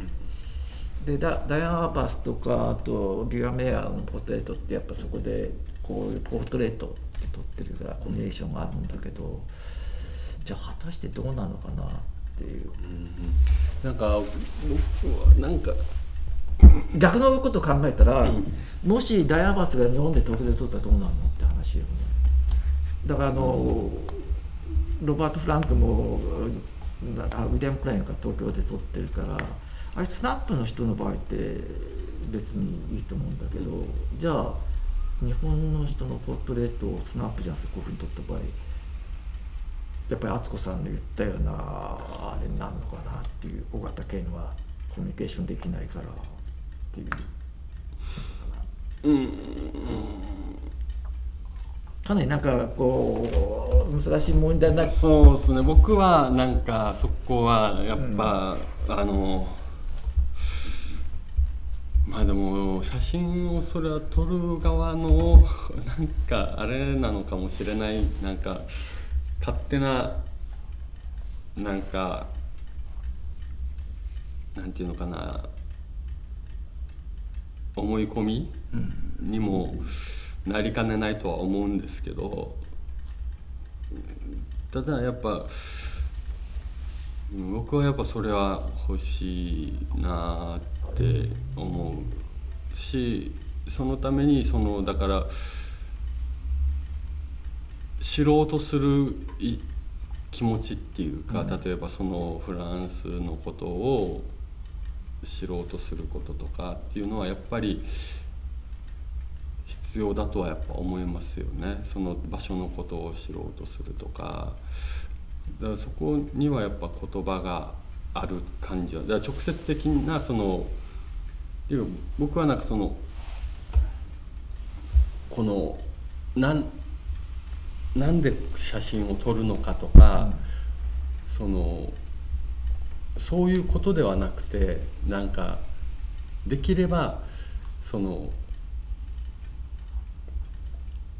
でダイアナ・バスとかあとビュア・メアのポートレートってやっぱそこでこういうポートレートで撮ってるからコミュニケーションがあるんだけどじゃあ果たしてどうなのかなっていう。なんか僕はなんか逆のことを考えたらもしダイアナ・バスが日本で東京で撮ったらどうなるのって話よね。だからあのロバート・フランクもウィリアム・クラインが東京で撮ってるからあれスナップの人の場合って別にいいと思うんだけど、うん、じゃあ日本の人のポートレートをスナップじゃなくてこういうふうに撮った場合やっぱり敦子さんの言ったようなあれになるのかなっていう緒方健はコミュニケーションできないからっていう。うんうんかなりなんかこう難しい問題なそうですね。僕はなんかそこはやっぱ、うん、あのまあでも写真をそれは撮る側のなんかあれなのかもしれないなんか勝手ななんかなんていうのかな思い込みにも。うんなりかねないとは思うんですけどただやっぱ僕はやっぱそれは欲しいなって思うしそのためにそのだから知ろうとする気持ちっていうか、うん、例えばそのフランスのことを知ろうとすることとかっていうのはやっぱり必要だとはやっぱ思いますよね。その場所のことを知ろうとするとか、だからそこにはやっぱ言葉がある感じは、だから直接的なその僕はなんかそのこのなんなんで写真を撮るのかとか、うん、そのそういうことではなくて、なんかできればその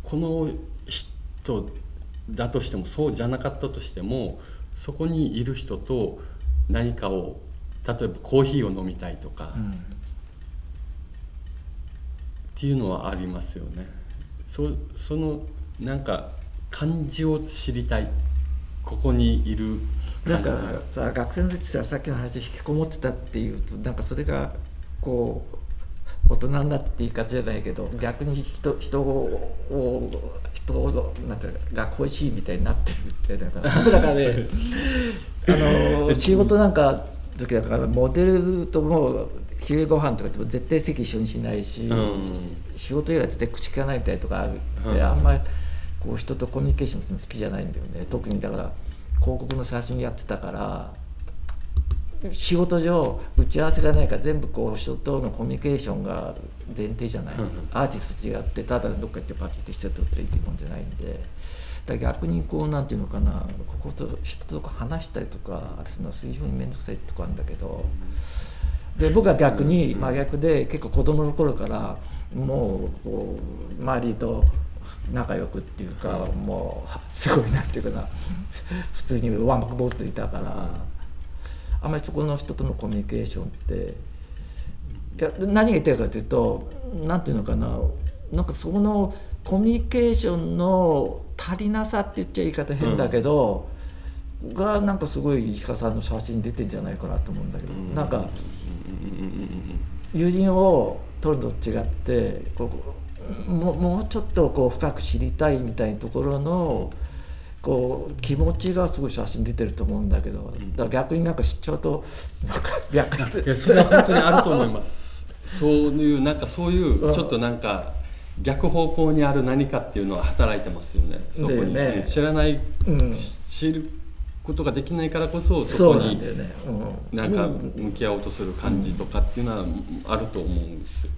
この人だとしてもそうじゃなかったとしてもそこにいる人と何かを例えばコーヒーを飲みたいとか、うん、っていうのはありますよね。 そ, そのなんか感じを知りたいここにいる感じなんかさ学生の時ささっきの話で引きこもってたっていうとなんかそれがこう。大人になって言い方じゃないけど逆に 人, 人を人をなんかが恋しいみたいになってるってだから僕らがねあの仕事なんか時だからモデルともう昼ご飯とか言っても絶対席一緒にしないし、うん、仕事以外は絶対口利かないみたいとかあるので、うん、あんまりこう人とコミュニケーションするの好きじゃないんだよね。特にだから広告の写真やってたから仕事上打ち合わせがないから全部こう人とのコミュニケーションが前提じゃない、うん、アーティストと違ってただどっか行ってパキッてして撮っていいってもんじゃないんで、だ逆にこうなんていうのかな、ここと人とか話したりとかするのは非常に面倒くさいとかあるんだけど、で僕は逆に真逆で結構子供の頃からもうこう周りと仲良くっていうか、もうすごいなんていうかな普通にわんぱく坊主でいたから、あんまりそこの人とのコミュニケーションって、いや何が言ってるかというとなんていうのかな、なんかそこのコミュニケーションの足りなさって言っちゃ言い方変だけど、うん、がなんかすごい石川さんの写真出てんじゃないかなと思うんだけど、うん、なんか友人を撮るのと違ってこう も, もうちょっとこう深く知りたいみたいなところのこう気持ちがすごい写真出てると思うんだけど、だから逆になんか知っちゃうとなんか逆に、いやそれは本当にあると思いますそういうなんかそういうちょっとなんか、うん、逆方向にある何かっていうのは働いてますよね。そこにね、知らない、うん、知ることができないからこそそこになんか向き合おうとする感じとかっていうのはあると思うんですよ。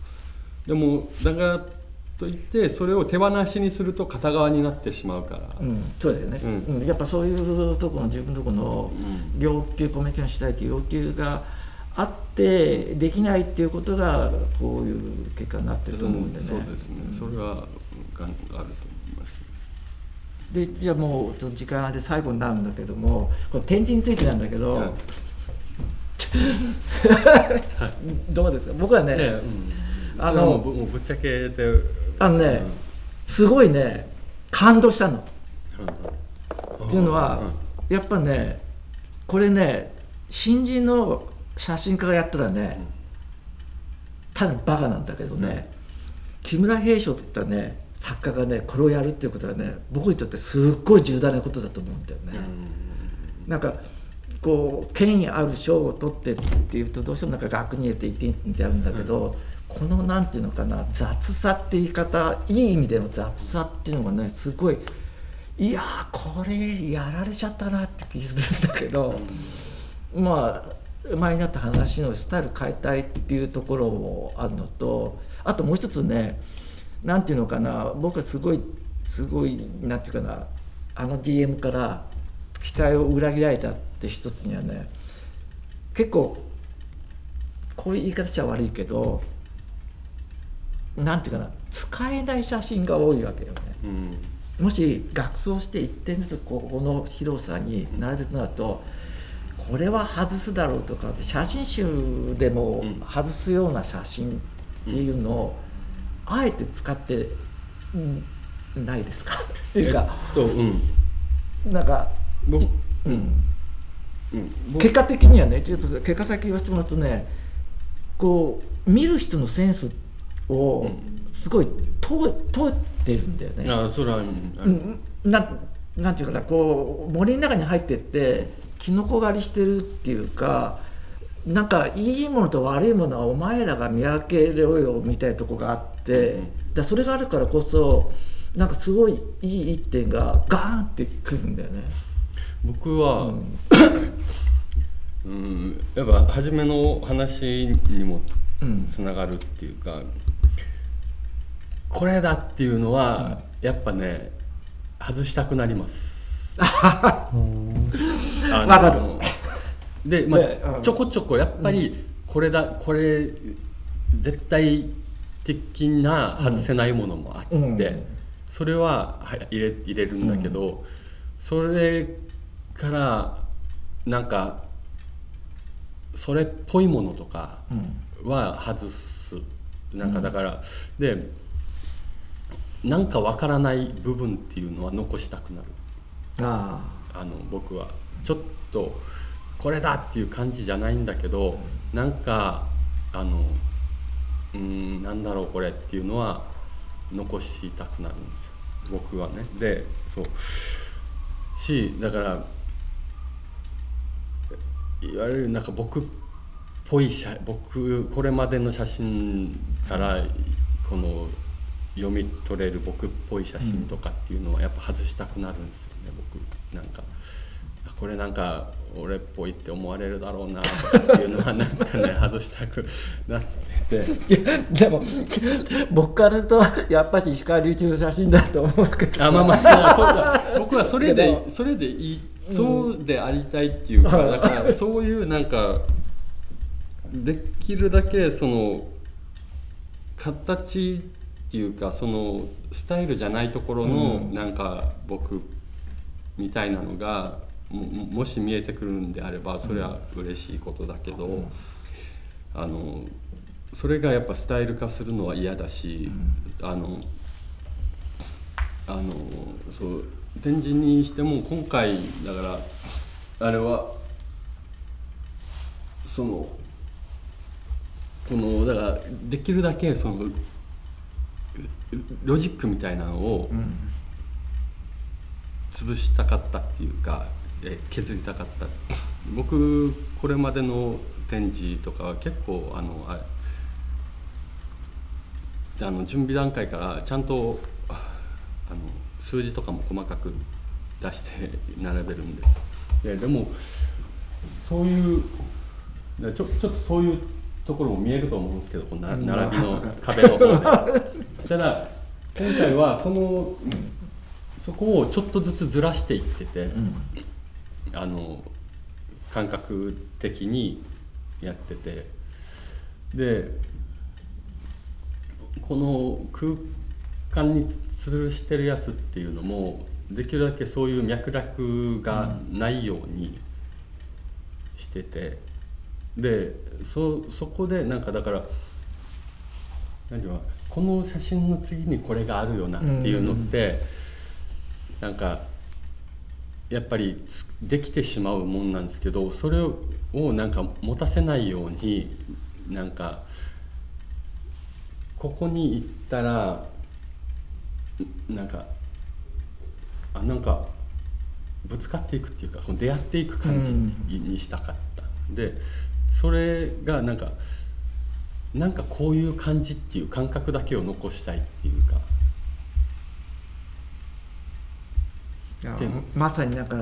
でもだからといってそれを手放しにすると片側になってしまうから、うん、そうだよね、うん、やっぱそういうとこの自分のとこの要求、コミュニケーションしたいっていう要求があってできないっていうことがこういう結果になってると思うんでね。そうですね。それはがあると思います。で、じゃあもうちょっと時間で最後になるんだけども、この展示についてなんだけど、はい、どうですか。僕はね、ね、うん、あのもうぶっちゃけで、あのね、うん、すごいね感動したの。うん、っていうのは、うん、やっぱねこれね新人の写真家がやったらね、ただバカなんだけどね、うん、木村平章といったね作家がねこれをやるっていうことはね僕にとってすっごい重大なことだと思うんだよね。うん、なんかこう権威ある賞を取ってっていうとどうしてもなんか額に入れていってんじゃうんだけど、うん、このなんていうのかな雑さって言い方、いい意味での雑さっていうのがねすごい、いやーこれやられちゃったなって気するんだけど、うん、まあ前にあった話のスタイル変えたいっていうところもあるのと、あともう一つね、何ていうのかな、僕はすごいすごい何ていうかな、あの ディーエム から期待を裏切られたって一つにはね、結構こういう言い方じゃ悪いけど何ていうかな、使えない写真が多いわけよね。うん、もし額装していってんずつここの広さに並べてなると、これは外すだろうとかって写真集でも外すような写真っていうのをあえて使ってないですかっていうか、なんか結果的にはね、ちょっと結果先言わせてもらうとね、こう見る人のセンスをすごい問ってるんだよね。ああ、それはなんていうかな、こう森の中に入ってってキノコ狩りしてるっていうか、なんかいいものと悪いものはお前らが見分けろよみたいなとこがあって、うん、だそれがあるからこそなんかすごいいい一点がガーンってくるんだよね。僕は、うんうん、やっぱ初めの話にもつながるっていうか、うん、これだっていうのは、うん、やっぱね外したくなります。分かるで、まあ、ちょこちょこやっぱりこれだ、うん、これ絶対的な外せないものもあって、うん、それは入れ、入れるんだけど、うん、それからなんかそれっぽいものとかは外す、うん、なんかだから、うん、でなんかわからない部分っていうのは残したくなる。ああ、あの僕はちょっとこれだっていう感じじゃないんだけど、なんかあのうーんなんだろうこれっていうのは残したくなるんですよ僕はね。でそうし、だからいわゆるなんか僕っぽい写僕これまでの写真からこの読み取れる僕っぽい写真とかっていうのはやっぱ外したくなるんですよね、僕なんか。これなんか俺っぽいって思われるだろうなっていうのはなんかね外したくなっててでも僕からとやっぱり石川隆一の写真だと思うけど、あ、まあまあそうだ、僕はそれでそれでいい、そうでありたいっていうか、だからそういうなんかできるだけその形っていうかそのスタイルじゃないところのなんか僕みたいなのが。も, もし見えてくるんであればそれは嬉しいことだけど、うん、あのそれがやっぱスタイル化するのは嫌だし、うん、あのあのそう展示にしても今回だからあれはそのこのだからできるだけそのロジックみたいなのを潰したかったっていうか。削りたかった。僕これまでの展示とかは結構あのああの準備段階からちゃんとあの数字とかも細かく出して並べるんで、いやでもそういうちょ、ちょっとそういうところも見えると思うんですけど、この並びの壁の方でただ今回はそのそこをちょっとずつずらしていってて、うん、あの感覚的にやってて、でこの空間に吊るしてるやつっていうのもできるだけそういう脈絡がないようにしてて、うん、で そ, そこでなんかだから何て言うかこの写真の次にこれがあるよなっていうのって、うん、なんか。やっぱりできてしまうもんなんですけど、それをなんか持たせないようになんかここに行ったらなんかあなんかぶつかっていくっていうか出会っていく感じにしたかった、うん、でそれがなんかなんかこういう感じっていう感覚だけを残したいっていうか。まさになんか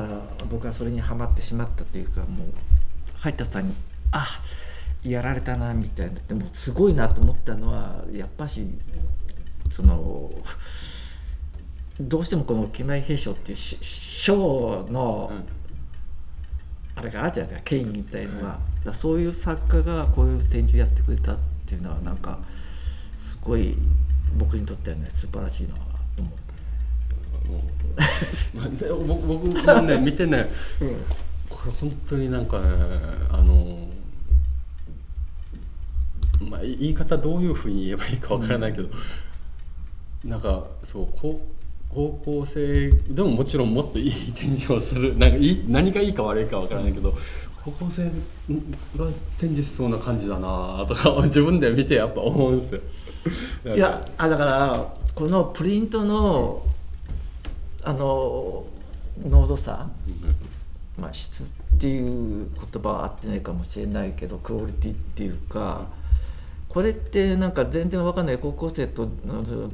僕はそれにはまってしまったというか、もう入田さんに「あやられたな」みたいな。でもすごいなと思ったのはやっぱしそのどうしてもこの近代平将っていう賞のあれがあるじゃないですか、権威みたいなのは、うん、そういう作家がこういう展示をやってくれたっていうのはなんかすごい僕にとってはね素晴らしいなと思って。僕もね見てね、うん、これ本当になんかねあの、まあ、言い方どういうふうに言えばいいかわからないけど、うん、なんかそう高校生でももちろんもっといい展示をするなんかいい何がいいか悪いかわからないけど、うん、高校生が展示しそうな感じだなとか自分で見てやっぱ思うんですよ。いやあだからこのプリントの、うんあの濃度差、まあ、質っていう言葉は合ってないかもしれないけどクオリティっていうか、これってなんか全然分かんない高校生と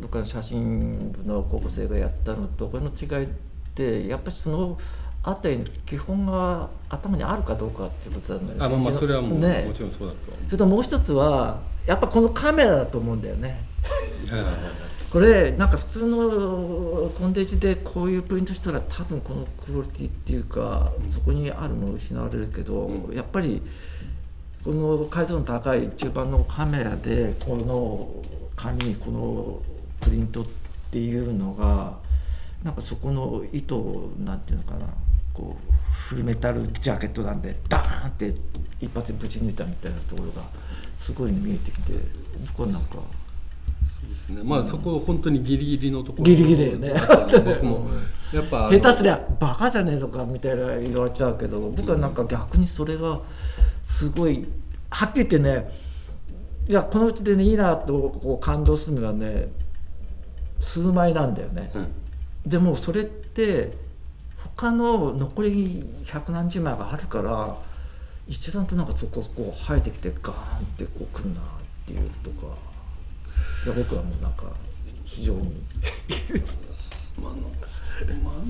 か写真部の高校生がやったのとこれの違いってやっぱりそのあたりの基本が頭にあるかどうかっていうことなんだよね。あ、まあそれはもうね、もちろんそうだとは思う。それともう一つはやっぱこのカメラだと思うんだよね。これなんか普通のコンテンツでこういうプリントしたら多分このクオリティっていうかそこにあるもの失われるけど、やっぱりこの解像度の高い中盤のカメラでこの紙にこのプリントっていうのがなんかそこの意図をなんていうのかなこうフルメタルジャケットなんでダーンって一発でぶち抜いたみたいなところがすごい見えてきて、僕はなんか。まあそこを本当にギリギリのところギリギリだよね。僕もやっぱ下手すりゃバカじゃねえとかみたいな言われちゃうけど、僕はなんか逆にそれがすごいはっきり言ってね、いやこのうちでねいいなとこう感動するのがね数枚なんだよね、うん、でもそれって他の残り百何十枚があるから一段となんかそここう生えてきてガーンってこうくるなっていうとか、いや僕はもうなんか非常にまあのまあの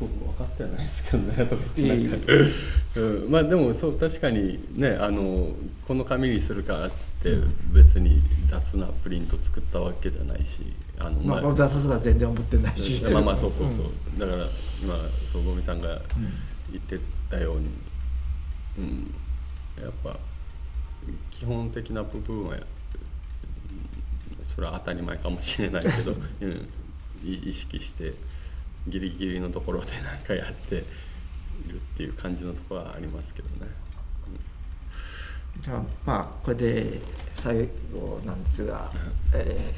僕分かってないですけどねとか言ってなんかうん、まあでもそう確かにね、あのこの紙にするからって別に雑なプリント作ったわけじゃないし、あのまあ雑さは全然思ってないし、まあまあそうそうそう、うん、だから今そう五味さんが言ってたように、うん、うん、やっぱ基本的な部分はそれは当たり前かもしれないけど、うん、意識して。ギリギリのところでなんかやっているっていう感じのところはありますけどね。うん、じゃあまあこれで最後なんですが、うん、え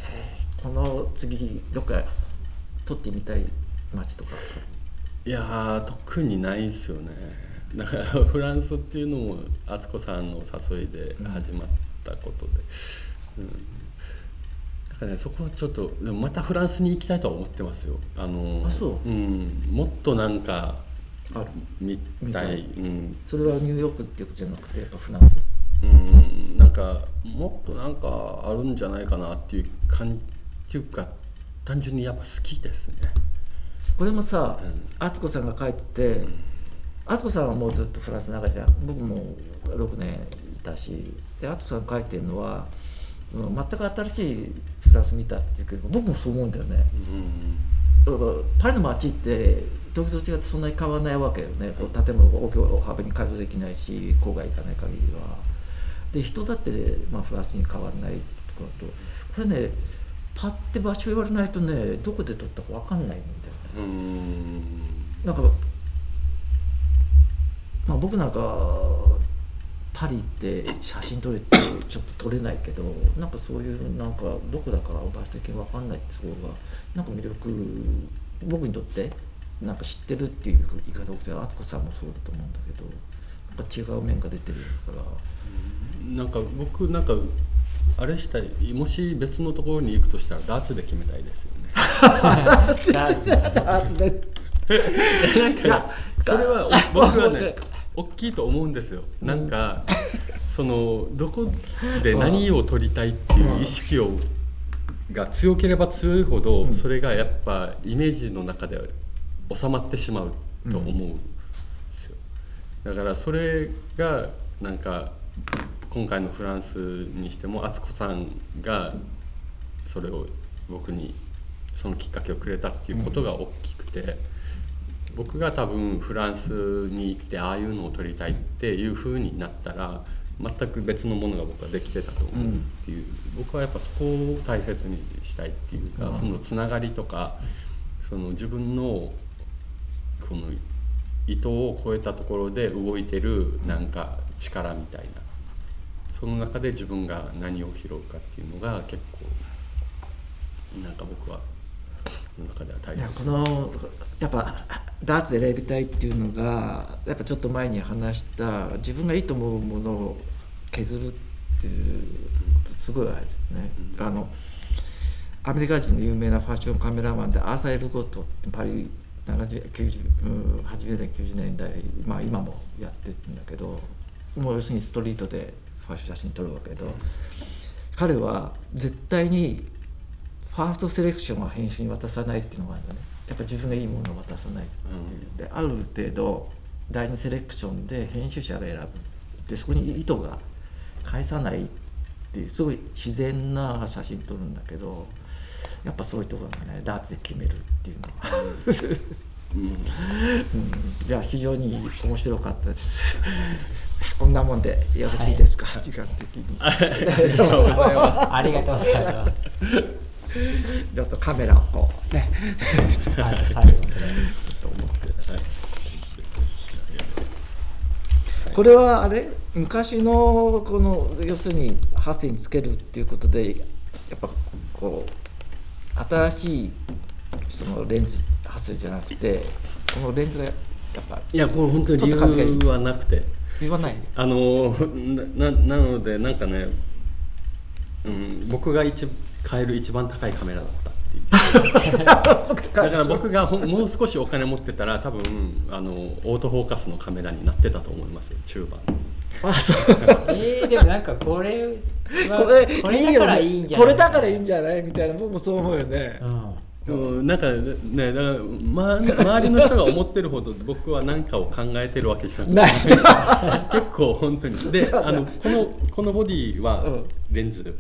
ー、この次どっか撮ってみたい街とか。いやー特にないですよね。だからフランスっていうのも敦子さんの誘いで始まったことで。うんうん、そこはちょっとでもまたフランスに行きたいとは思ってますよ。あのあそう、うん、もっとなんか見たい、うん、それはニューヨークっていうことじゃなくてやっぱフランス、うん、なんかもっとなんかあるんじゃないかなっていう感っていうか単純にやっぱ好きですね。これもさ、敦子さんが書いてて、敦子さんはもうずっとフランスの中で僕もろくねんいたし、敦子さんが書いてるのは全く新しいフランス見たっていうけど、僕もそう思うんだよね。うんうん、パリの街って東京と違ってそんなに変わらないわけよね。こう建物を大きな大幅に改造できないし、郊外行かない限りは。で人だって、まあ、フランスに変わらないってところと、これねパッて場所言われないとねどこで撮ったか分かんないんだよね。うん、なんか、まあ、僕なんかパリって写真撮れってちょっと撮れないけど、なんかそういうなんかどこだか場所的に分かんないってところがなんか魅力、僕にとってなんか知ってるっていう言い方をして、敦子さんもそうだと思うんだけど、なんか違う面が出てるから、うん、なんか僕なんかあれしたい、もし別のところに行くとしたらダーツで決めたいですよね。ダーツでなんかそれは僕はね大きいと思うんですよ。なんか、うん、そのどこで何を撮りたいっていう意識をが強ければ強いほど、うん、それがやっぱイメージの中で収まってしまうと思うんですよ。だからそれがなんか今回のフランスにしても敦子さんがそれを僕にそのきっかけをくれたっていうことが大きくて。うん、僕が多分フランスに行ってああいうのを撮りたいっていう風になったら全く別のものが僕はできてたと思うっていう、うん、僕はやっぱそこを大切にしたいっていうか、うん、そのつながりとかその自分のこの意図を超えたところで動いてるなんか力みたいな、その中で自分が何を拾うかっていうのが結構なんか僕は。いやこのやっぱダーツで選びたいっていうのがやっぱちょっと前に話した自分がいいと思うものを削るっていうことすごいあれですね。うん、あのアメリカ人の有名なファッションカメラマンでアーサー・エルゴットってパリはちじゅうねんだいきゅうじゅうねんだい、まあ、今もやってるんだけど、もう要するにストリートでファッション写真撮るわけど、彼は絶対にファーストセレクションは編集に渡さないっていうのがあるんだね。やっぱ自分がいいものを渡さないっていう、うん、である程度第二セレクションで編集者が選ぶで、そこに意図が返さないっていうすごい自然な写真撮るんだけど、やっぱそういうところがねダーツで決めるっていうのは、うんうん、いや非常に面白かったです。こんなもんでよろしいですか、はい、時間的に。ありがとうございます。ちょっとカメラをこうね、あと最後それちょっと思ってください。これはあれ昔のこの要するにハスにつけるっていうことでやっぱこう新しいそのレンズハスじゃなくてこのレンズがやっぱいやこれ本当に理由はなくて言わないあの な, なのでなんかね、うん、僕が一番買える一番高いカメラだったっていうだから僕がもう少しお金持ってたら多分あのオートフォーカスのカメラになってたと思いますよ、中盤。あ、そうえー、でもなんかこれはこれ、これだからいいんじゃない、これだからいいんじゃないみたいな、僕もそう思うよね。うんうん、なんかね、だから、ま、周りの人が思ってるほど僕は何かを考えてるわけじゃなくて結構本当にで、あのこのこのボディはレンズで、うん、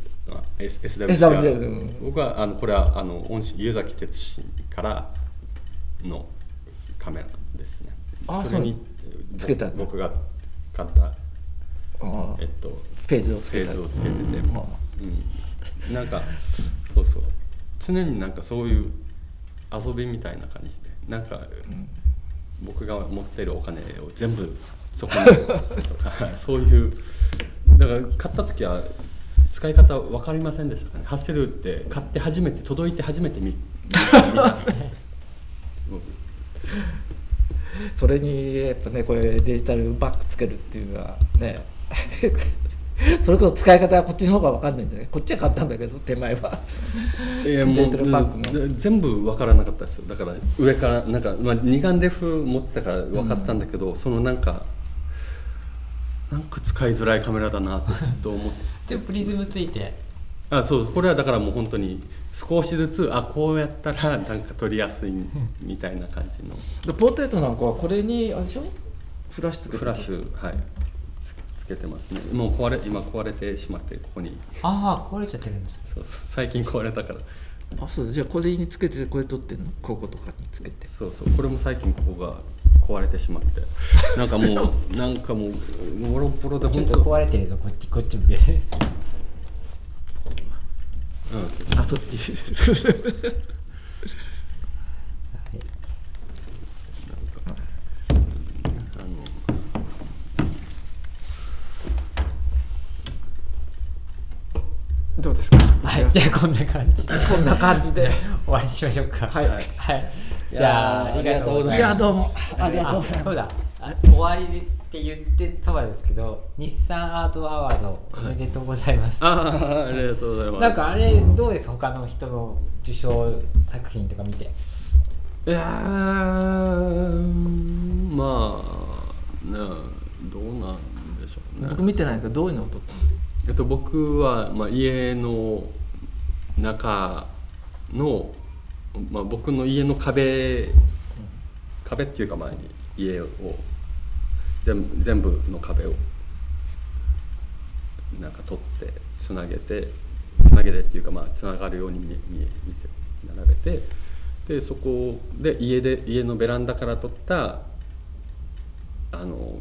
エスダブリューシー 僕はあのこれはあの恩師湯崎哲司からのカメラですね。あ、それにつけた僕が買ったえっとフェーズをつけてて、うん、なんかそうそう。常になんかそういう遊びみたいな感じで、なんか僕が持ってるお金を全部そこにとかそういう、だから買った時は使い方分かりませんでしたかね。ハッセルって買って初めて届いて初めて見たそれにやっぱね、これデジタルバックつけるっていうのはねそれこそ使い方はこっちの方が分かんないんじゃない、こっちは買ったんだけど手前は全部分からなかったですよ。だから上からなんか、まあ、二眼レフ持ってたから分かったんだけど、うん、そのなんかなんか使いづらいカメラだなってずっと思ってプリズムついて、あ、そう、これはだからもう本当に少しずつ、あ、こうやったらなんか撮りやすいみたいな感じので、ポートレートなんかはこれにあれでしょ、フラッシュつけて、フラッシュ、はい、つけてますね。もう壊れ、今壊れてしまって、ここに。ああ、壊れちゃってるんです。そうそう、最近壊れたから。あ、そうです。じゃあこれにつけて、これ取ってんの、こことかにつけて。そうそう、これも最近ここが壊れてしまって、なんかもうなんかもうボロボロで本当。ちょっと壊れてるぞ、こっちこっち向けて。うん、あ、そっち。どうですか。はい、じゃあこんな感じでこんな感じで終わりしましょうか。はいはい。じゃあありがとうございます。いやどうもありがとうございます。終わりって言ってそばですけど、日産アートアワードおめでとうございます。あありがとうございます。なんかあれどうですか、他の人の受賞作品とか見て。いやまあね、どうなんでしょうね。僕見てないけどどういうのを撮ったの。えっと僕はまあ家の中の、まあ、僕の家の壁壁っていうか、まあ家を全部の壁をなんか取ってつなげてつなげてっていうか、まあつながるように見え見え並べて、でそこで家で家のベランダから取ったあの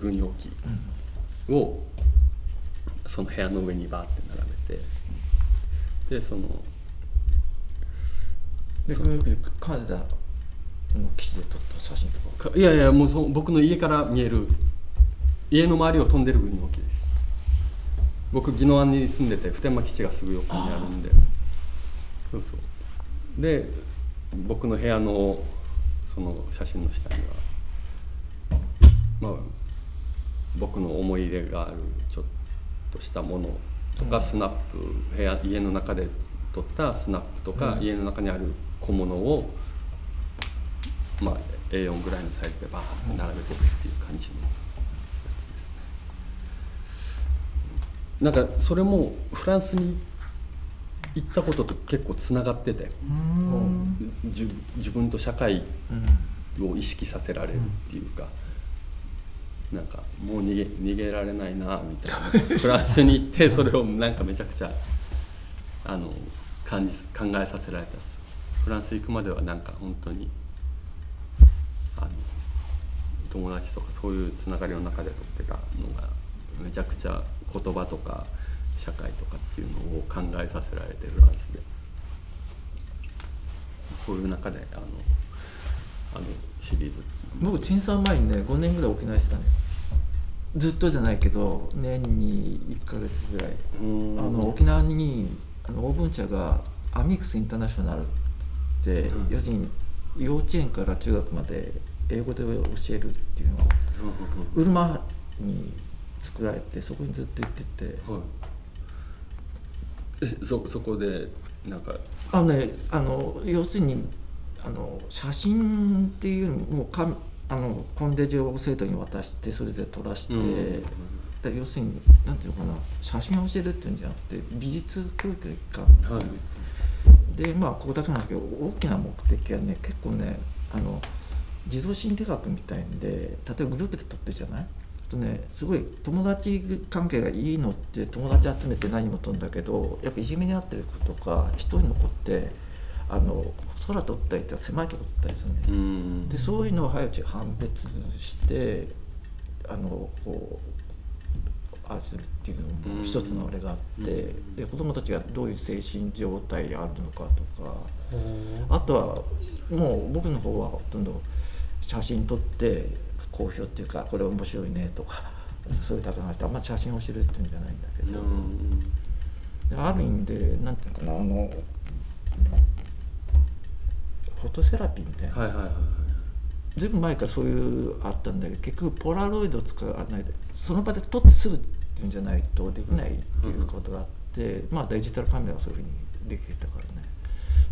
軍用機をその部屋の上にバーって並べて、でそのでそのカナダの基地で撮った写真とか、いやいやもうそ僕の家から見える家の周りを飛んでる軍用機です。僕宜野湾に住んでて普天間基地がすぐ横にあるんで、そうそうで僕の部屋のその写真の下にはまあ僕の思い入れがあるちょっとしたものとか、スナップ部屋家の中で撮ったスナップとか、うん、家の中にある小物を、まあ、エーよん ぐらいのサイズでバーッと並べていくっていう感じのやつですね。なんかそれもフランスに行ったことと結構つながってて、うん、自, 自分と社会を意識させられるっていうか。なんかもう逃げ、逃げられないなみたいなフランスに行ってそれをなんかめちゃくちゃあの感じ考えさせられた。フランス行くまではなんか本当にあの友達とかそういうつながりの中で撮ってたのがめちゃくちゃ言葉とか社会とかっていうのを考えさせられて、フランスでそういう中であのあのシリーズ、僕陳さん前にねごねんぐらい沖縄にしてたね。ずっとじゃないけど年にいっかげつぐらいあの沖縄にあのオーブン茶がアミックスインターナショナルって、うん、要するに幼稚園から中学まで英語で教えるっていうのを、うん、ウルマに作られてそこにずっと行ってて、はい、え そ, そこでなんかあのね、あの要するにあの写真っていうのもかあのコンデジを生徒に渡してそれで撮らして、うん、だ要するに何ていうのかな、写真を教えるっていうんじゃなくて美術教育が一環、はい、でまあここだけなんですけど、大きな目的はね結構ねあの自動心理学みたいんで、例えばグループで撮ってるじゃない、あとねすごい友達関係がいいのって友達集めて何も撮るんだけど、やっぱいじめにあってる子とか一人の子ってあの空撮ったりとか狭いとこ撮ったりするね、うんでそういうのを早く判別してあのこうあれするっていうのも一つのあれがあって、で子どもたちがどういう精神状態があるのかとか、あとはもう僕の方はほとんど写真撮って好評っていうかこれ面白いねとかそういうだけの話で、あんまり写真を知るっていうんじゃないんだけど、うんある意味で何て言うのかな、あのフォトセラピーみたいな、ずいぶん前からそういうあったんだけど、結局ポラロイドを使わないでその場で撮ってすぐっていうんじゃないとできないっていうことがあって、うん、まあデジタルカメラはそういうふうにできてたからね、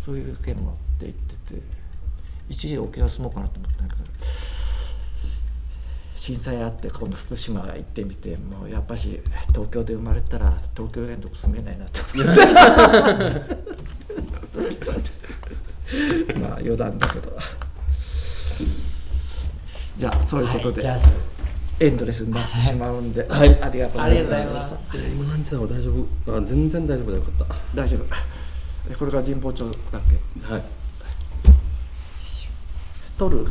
そういう件もあって言ってて、一時沖縄住もうかなと思ったんだけど、震災あって今度福島行ってみて、もうやっぱし東京で生まれたら東京以外のとこ住めないなと思ってまあ余談だけどじゃあそういうことで、はい、エンドレスになってしまうんで、はいはい、ありがとうございます。今何時だろう、大丈夫？あ、全然大丈夫だよかった。大丈夫。これが神保町だっけ？はい。取る。